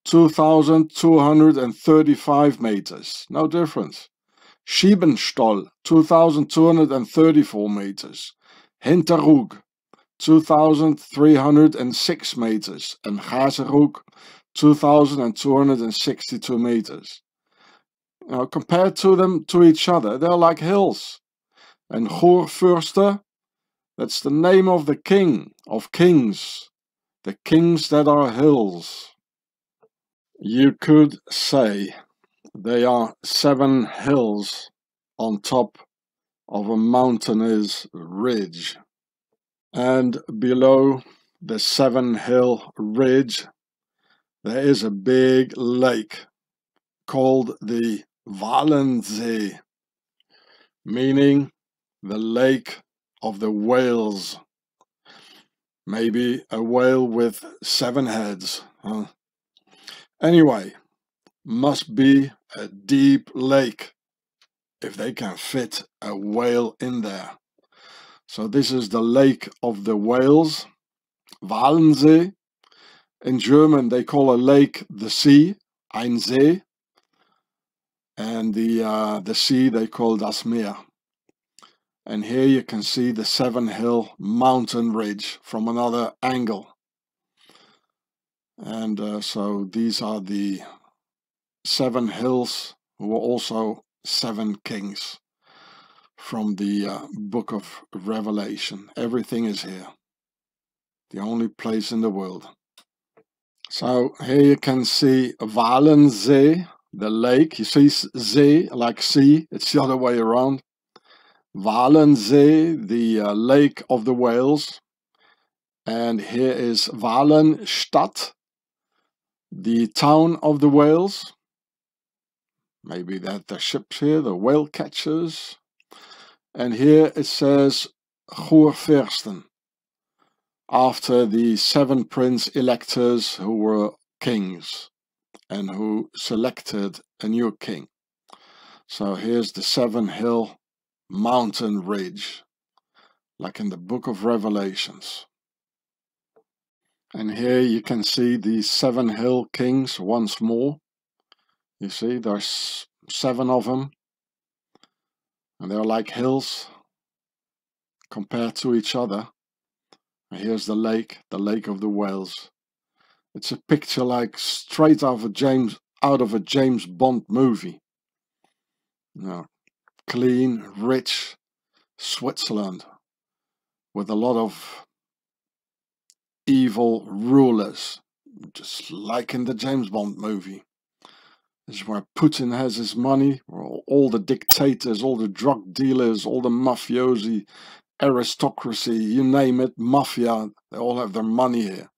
2,235 meters. No difference. Schiebenstoll, 2,234 meters. Hinterrug, 2,306 meters. And Hazerug, 2,262 meters. Now, compared to them, to each other, they're like hills. And Kurfürsten, that's the name of the king of kings. The kings that are hills. You could say they are seven hills on top of a mountainous ridge. And below the seven hill ridge, there is a big lake called the Walensee, meaning the lake of the whales. Maybe a whale with seven heads. Huh? Anyway, must be a deep lake if they can fit a whale in there. So this is the lake of the whales, Walensee. In German they call a lake the sea, ein See, and the sea they call das Meer. And here you can see the Seven Hill mountain ridge from another angle. And so these are the seven hills who were also seven kings from the book of Revelation. Everything is here, the only place in the world. So here you can see Walensee, the lake. You see zee like sea, it's the other way around. Walensee, the lake of the whales. And here is Walenstadt, the town of the whales. Maybe that the ships here, the whale catchers. And here it says Churfirsten, after the seven prince electors who were kings and who selected a new king. So here's the seven hill mountain ridge, like in the book of Revelations. And here you can see the seven hill kings once more. You see, there's seven of them, and they're like hills compared to each other. And here's the lake of the whales. It's a picture like straight out of a James Bond movie. No, clean, rich Switzerland with a lot of evil rulers, just like in the James Bond movie. This is where Putin has his money, where all the dictators, all the drug dealers, all the mafiosi, aristocracy, you name it, mafia, they all have their money here.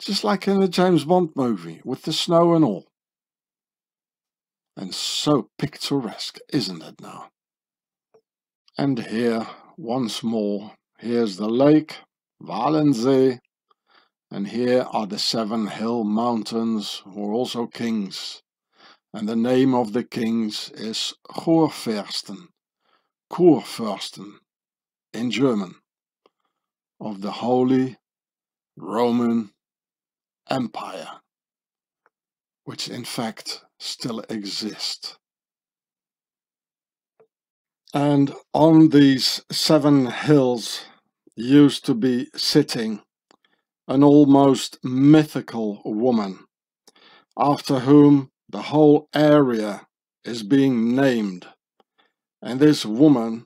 Just like in the James Bond movie, with the snow and all. And so picturesque, isn't it now? And here, once more, here's the lake, Walensee, and here are the seven hill mountains, who are also kings. And the name of the kings is Churfürsten, Kurfürsten, in German, of the Holy Roman Empire, which in fact still exists. And on these seven hills used to be sitting an almost mythical woman, after whom the whole area is being named, and this woman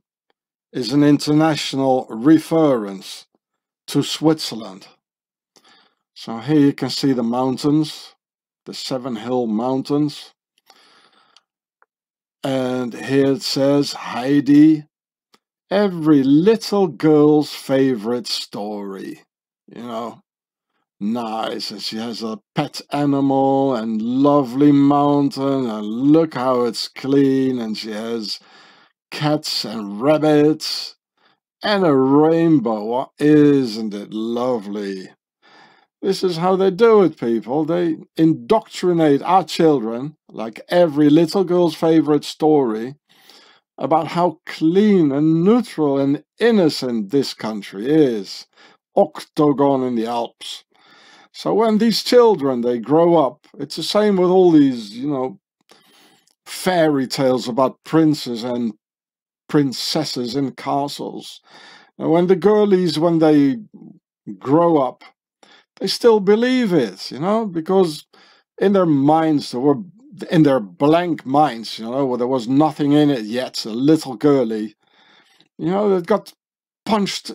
is an international reference to Switzerland. So here you can see the mountains, the Seven Hill Mountains. And here it says Heidi, every little girl's favorite story, you know. Nice, and she has a pet animal and lovely mountain, and look how it's clean, and she has cats and rabbits and a rainbow. Isn't it lovely? This is how they do it, people. They indoctrinate our children, like every little girl's favorite story, about how clean and neutral and innocent this country is. Octagon in the Alps. So when these children, they grow up, it's the same with all these, you know, fairy tales about princes and princesses in castles. And when the girlies, when they grow up, they still believe it, you know, because in their minds, they were, in their blank minds, you know, where there was nothing in it yet, a little girly, you know, that got punched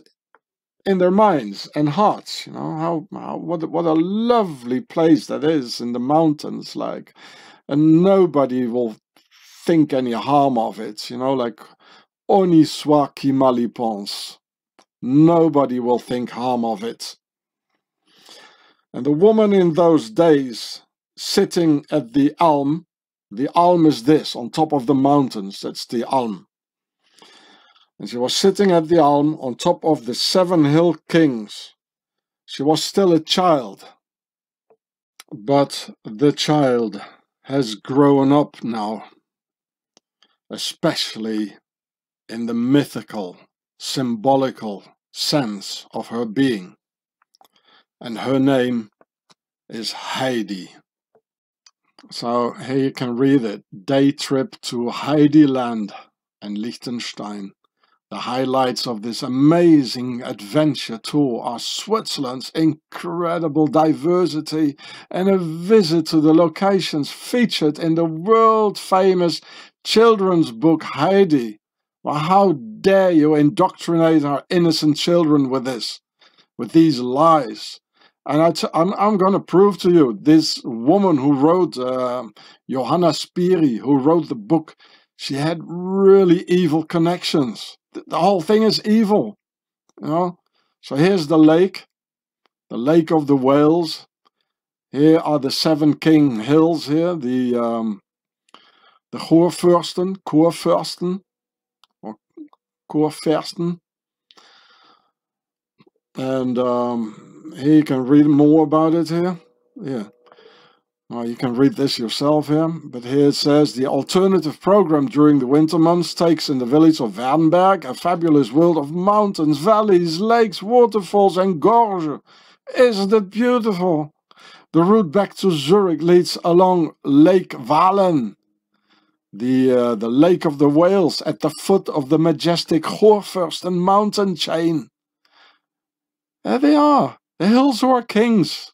in their minds and hearts, you know, what a lovely place that is in the mountains, like, and nobody will think any harm of it, you know, like, on y soit qui mal y pense, nobody will think harm of it. And the woman in those days, sitting at the Alm is this, on top of the mountains, that's the Alm. And she was sitting at the Alm on top of the Seven Hill Kings. She was still a child, but the child has grown up now, especially in the mythical, symbolical sense of her being. And her name is Heidi. So here you can read it. Day trip to Heidiland and Liechtenstein. The highlights of this amazing adventure tour are Switzerland's incredible diversity and a visit to the locations featured in the world-famous children's book Heidi. Well, how dare you indoctrinate our innocent children with this, with these lies? And I'm going to prove to you, this woman who wrote, Johanna Spyri, who wrote the book, she had really evil connections. The whole thing is evil, you know. So here's the lake of the Whales. Here are the Seven King Hills. Here the Kurfürsten, and here you can read more about it. Here, yeah. Now you can read this yourself here, but here it says the alternative program during the winter months takes in the village of Wernberg a fabulous world of mountains, valleys, lakes, waterfalls and gorges. Isn't it beautiful? The route back to Zurich leads along Lake Walen, the Lake of the Whales, at the foot of the majestic Churfirsten mountain chain. There they are, the hills who are kings.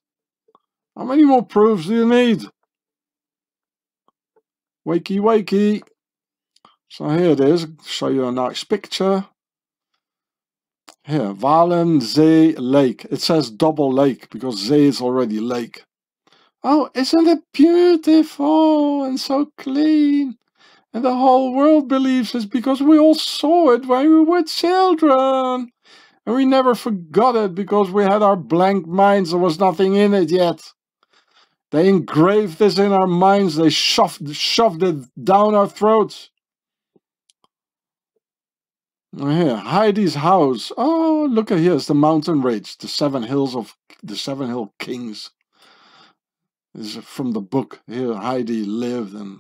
How many more proofs do you need? Wakey, wakey. So here it is. Show you a nice picture. Here, Walensee Lake. It says double lake because zee is already lake. Oh, isn't it beautiful and so clean? And the whole world believes this because we all saw it when we were children. And we never forgot it because we had our blank minds. There was nothing in it yet. They engraved this in our minds. They shoved it down our throats. Here, Heidi's house. Oh, look at here. It's the mountain range, the Seven Hills of the Seven Hill Kings. This is from the book. Here, Heidi lived, and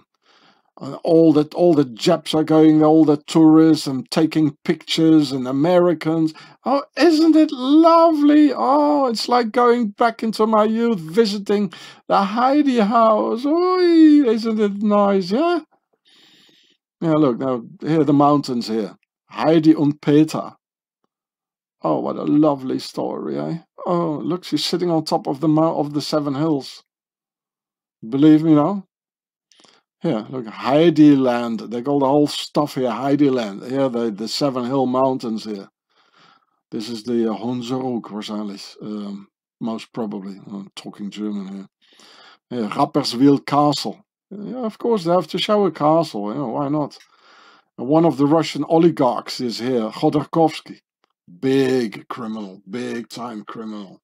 all the Japs are going there, all the tourists, and taking pictures, and Americans. Oh, isn't it lovely? Oh, it's like going back into my youth, visiting the Heidi house. Oh, isn't it nice, yeah? Yeah, look, now, here are the mountains here. Heidi und Peter. Oh, what a lovely story, eh? Oh, look, she's sitting on top of the Seven Hills. Believe me now. Here, look, Heidiland. They call the whole stuff here Heidiland. Here, the Seven Hill Mountains here. This is the Honzer Oak, waarschijnlijk. Most probably. I'm talking German here. Yeah, Rapperswil Castle. Yeah, of course, they have to show a castle. You know, why not? And one of the Russian oligarchs is here, Khodorkovsky. Big criminal, big time criminal.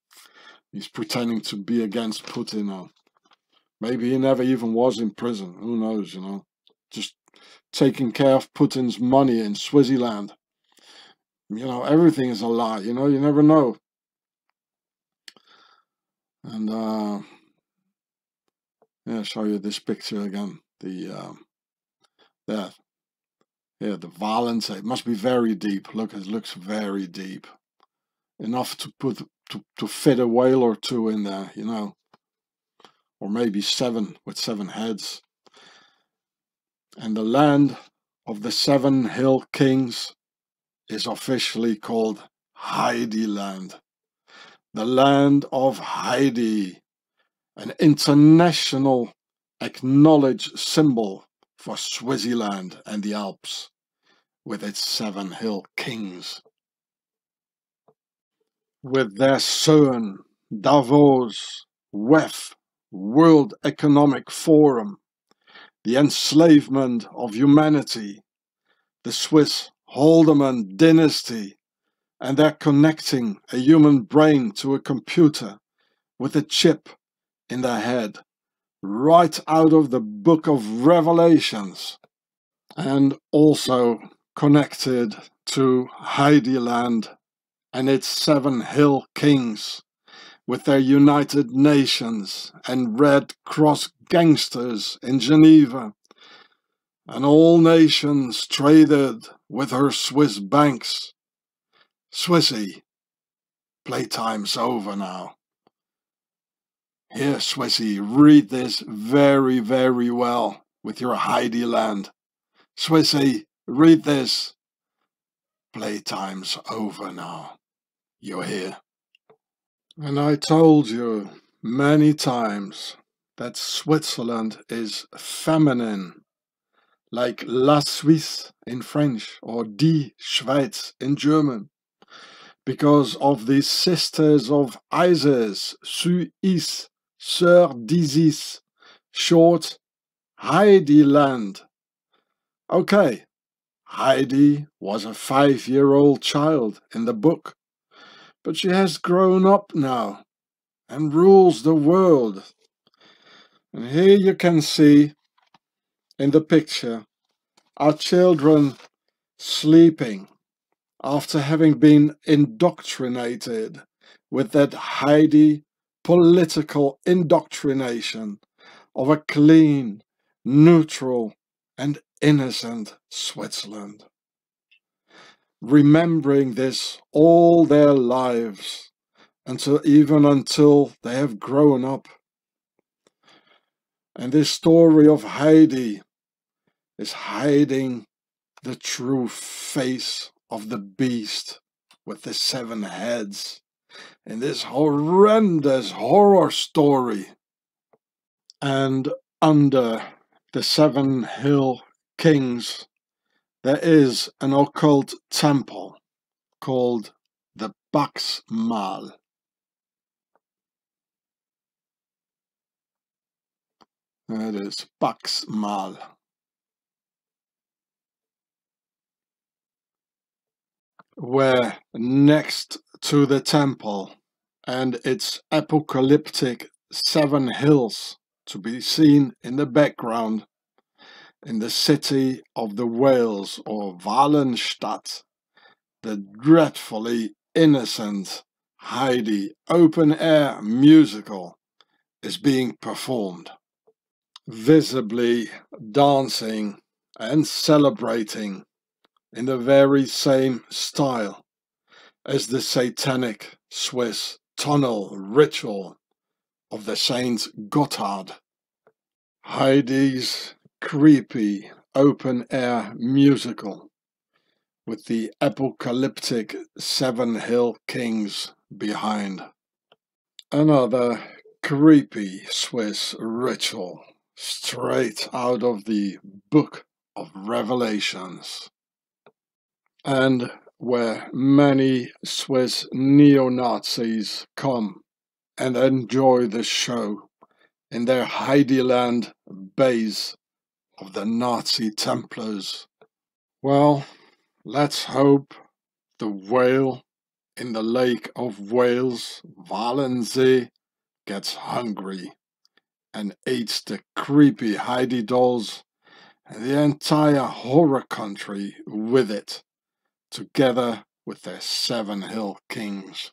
He's pretending to be against Putin now. Maybe he never even was in prison. Who knows, you know. Just taking care of Putin's money in Swaziland. You know, everything is a lie. You know, you never know. And, yeah, show you this picture again. The, there. Yeah, the Walensee. It must be very deep. Look, it looks very deep. Enough to put, to fit a whale or two in there, you know. Or maybe seven, with seven heads. And the land of the seven hill kings is officially called Heidiland. The land of Heidi. An international acknowledged symbol for Swaziland and the Alps, with its seven hill kings. With their CERN, Davos, WEF, World Economic Forum, the enslavement of humanity, the Swiss Haldeman dynasty, and their connecting a human brain to a computer with a chip in their head, right out of the book of Revelations, and also connected to Heidiland and its seven hill kings with their United Nations and Red Cross gangsters in Geneva, and all nations traded with her Swiss banks. Swissy, playtime's over now. Here, Swissy, read this very, very well with your Heidiland. Swissy, read this. Playtime's over now. You're here. And I told you many times that Switzerland is feminine, like La Suisse in French or Die Schweiz in German, because of the sisters of Isis, Suis, Sir Dizis, short Heidiland. Okay, Heidi was a 5-year-old child in the book, but she has grown up now and rules the world. And here you can see in the picture our children sleeping after having been indoctrinated with that Heidi political indoctrination of a clean, neutral, and innocent Switzerland. Remembering this all their lives, even until they have grown up. And this story of Heidi is hiding the true face of the beast with the seven heads in this horrendous horror story. And under the seven hill kings there is an occult temple called the Baxmal. There it is, Baxmal. Where next to the temple and its apocalyptic seven hills to be seen in the background, in the city of the Wales or Walenstadt, the dreadfully innocent Heidi open-air musical is being performed, visibly dancing and celebrating in the very same style as the satanic Swiss tunnel ritual of the Saint Gotthard. Heidi's creepy open-air musical with the apocalyptic seven hill kings behind. Another creepy Swiss ritual straight out of the Book of Revelations. And where many Swiss neo-Nazis come and enjoy the show in their Heidiland base of the Nazi Templars. Well, let's hope the whale in the Lake of Wales, Walensee, gets hungry and eats the creepy Heidi dolls and the entire horror country with it, together with their Seven Hill Kings.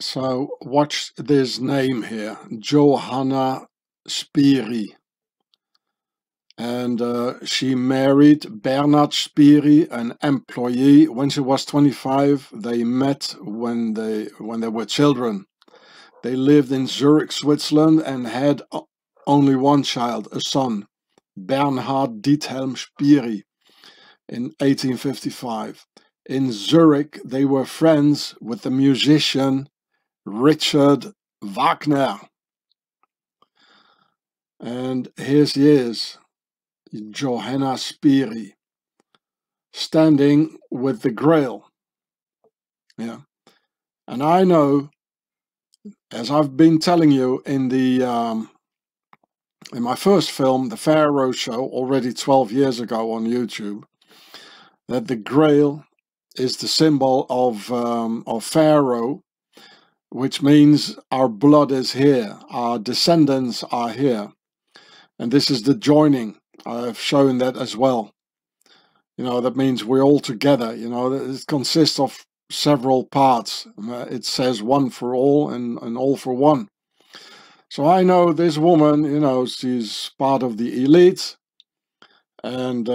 So watch this name here, Johanna Spyri. And she married Bernhard Spyri, an employee, when she was 25. They met when they were children. They lived in Zurich, Switzerland, and had only one child, a son, Bernhard Diethelm Spyri, in 1855. In Zurich, they were friends with the musician Richard Wagner. And here she is, Johanna Spyri, standing with the Grail. Yeah. And I know, as I've been telling you in the in my first film, The Pharaoh Show, already 12 years ago on YouTube, that the Grail is the symbol of Pharaoh, which means our blood is here, our descendants are here. And this is the joining. I've shown that as well. You know, that means we're all together. You know, it consists of several parts. It says one for all and all for one. So I know this woman, you know, she's part of the elite and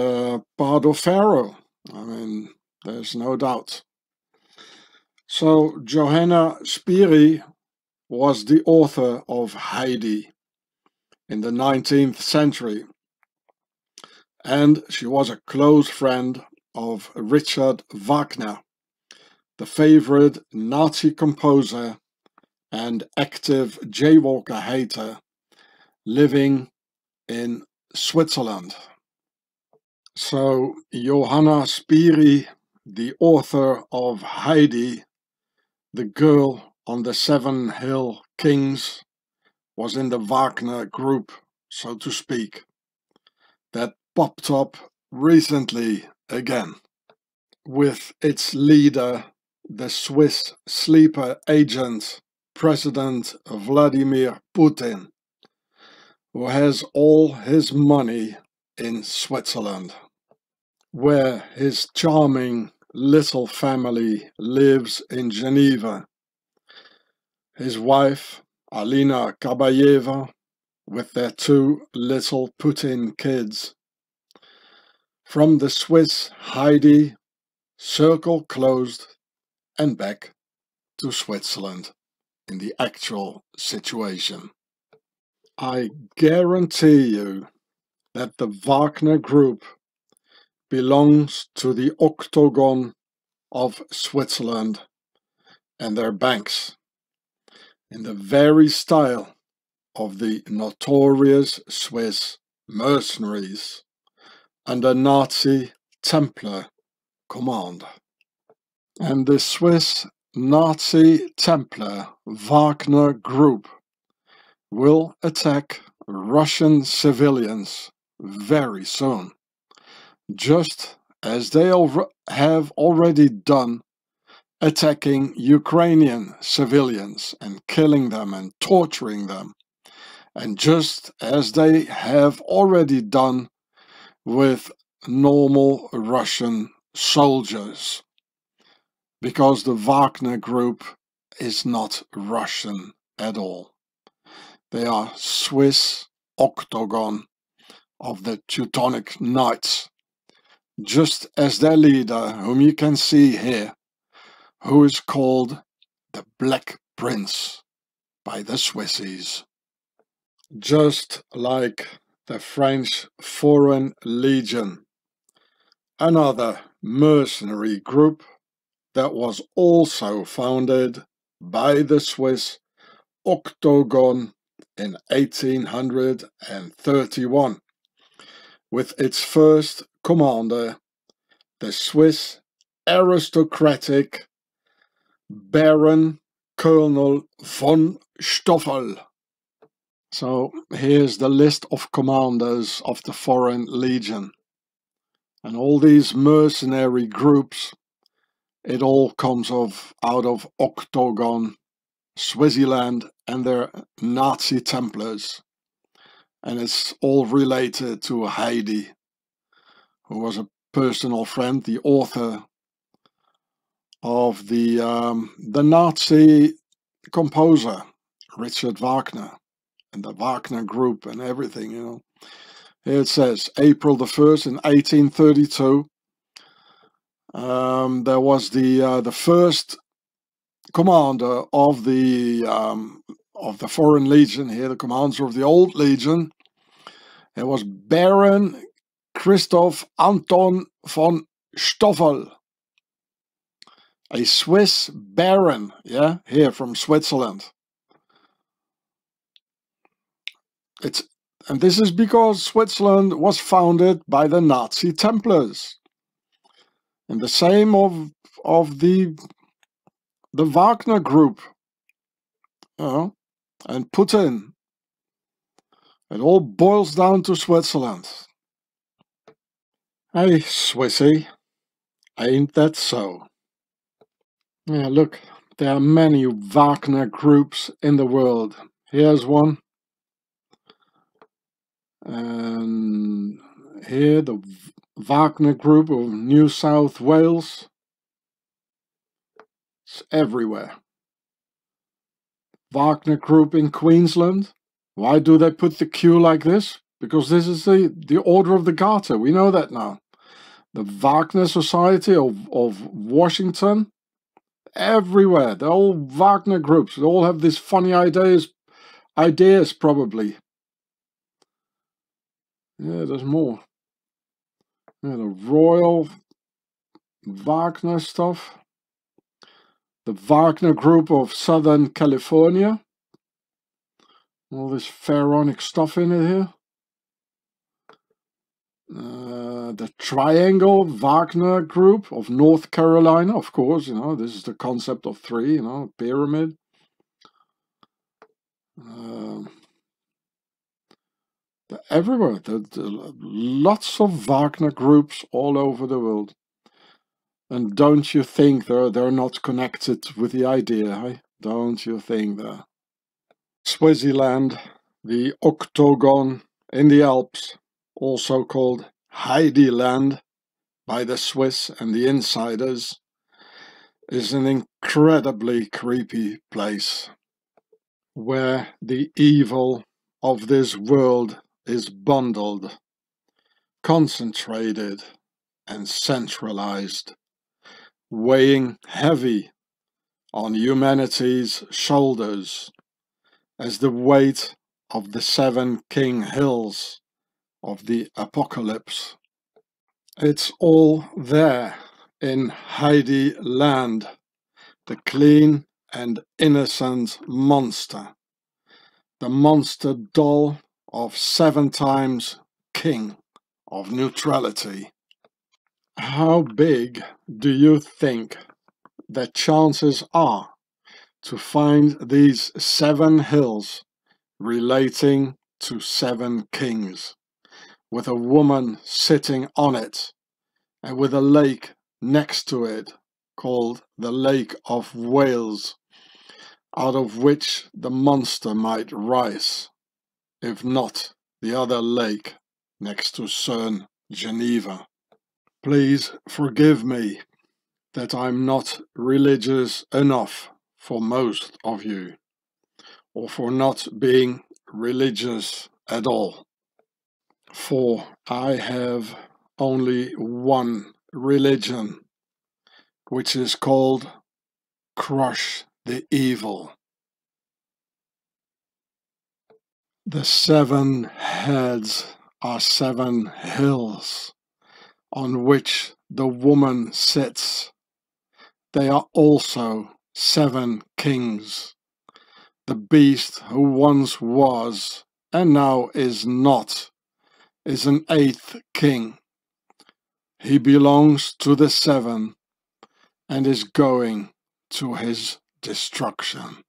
part of Pharaoh. I mean, there's no doubt. So Johanna Spyri was the author of Heidi in the 19th century. And she was a close friend of Richard Wagner, the favorite Nazi composer and active jaywalker hater living in Switzerland. So Johanna Spyri, the author of Heidi, the girl on the Seven Hill Kings, was in the Wagner Group, so to speak, that popped up recently again, with its leader, the Swiss sleeper agent, President Vladimir Putin, who has all his money in Switzerland, where his charming little family lives in Geneva. His wife, Alina Kabayeva, with their two little Putin kids. From the Swiss Heidi, circle closed and back to Switzerland in the actual situation. I guarantee you that the Wagner Group belongs to the octagon of Switzerland and their banks, in the very style of the notorious Swiss mercenaries under Nazi Templar command. And the Swiss Nazi Templar Wagner Group will attack Russian civilians very soon, just as they have already done, attacking Ukrainian civilians and killing them and torturing them, and just as they have already done with normal Russian soldiers, because the Wagner Group is not Russian at all. They are Swiss octagon of the Teutonic Knights, just as their leader, whom you can see here, who is called the Black Prince by the Swissies. Just like the French Foreign Legion, another mercenary group that was also founded by the Swiss Octagon in 1831, with its first commander, the Swiss aristocratic Baron Colonel von Stoffel. So here's the list of commanders of the Foreign Legion. And all these mercenary groups, it all comes out of Octagon, Swaziland, and their Nazi Templars. And it's all related to Heidi, who was a personal friend, the author of the Nazi composer, Richard Wagner, and the Wagner Group and everything, you know. Here it says, April the 1st in 1832, there was the first commander of the Foreign Legion, here the commander of the Old Legion. It was Baron Christoph Anton von Stoffel, a Swiss baron, yeah, here from Switzerland. And this is because Switzerland was founded by the Nazi Templars. And the same of the Wagner Group, you know, and Putin. It all boils down to Switzerland. Hey, Swissy, ain't that so? Yeah, look, there are many Wagner groups in the world. Here's one. And here the Wagner Group of New South Wales. It's everywhere. Wagner Group in Queensland. Why do they put the Q like this? Because this is the Order of the Garter. We know that now. The Wagner Society of Washington. Everywhere. They're all Wagner groups. They all have these funny ideas probably. Yeah, there's more. Yeah, the Royal Wagner stuff. The Wagner Group of Southern California. All this pharaonic stuff in it here. The Triangle Wagner Group of North Carolina, of course, you know, this is the concept of three, you know, pyramid. Everywhere, the lots of Wagner groups all over the world. And don't you think they're not connected with the idea, hey? Don't you think that? Swaziland, the Octagon in the Alps, also called Heidiland by the Swiss and the insiders, is an incredibly creepy place where the evil of this world is bundled, concentrated and centralized, weighing heavy on humanity's shoulders as the weight of the seven king hills of the apocalypse. It's all there in Heidiland, the clean and innocent monster, the monster doll of seven times king of neutrality. How big do you think the chances are to find these seven hills relating to seven kings, with a woman sitting on it, and with a lake next to it called the Lake of Wales, out of which the monster might rise? If not, the other lake next to CERN, Geneva. Please forgive me that I'm not religious enough for most of you, or for not being religious at all. For I have only one religion, which is called Crush the Evil. The seven heads are seven hills on which the woman sits. They are also seven kings. The beast who once was and now is not is an eighth king. He belongs to the seven and is going to his destruction.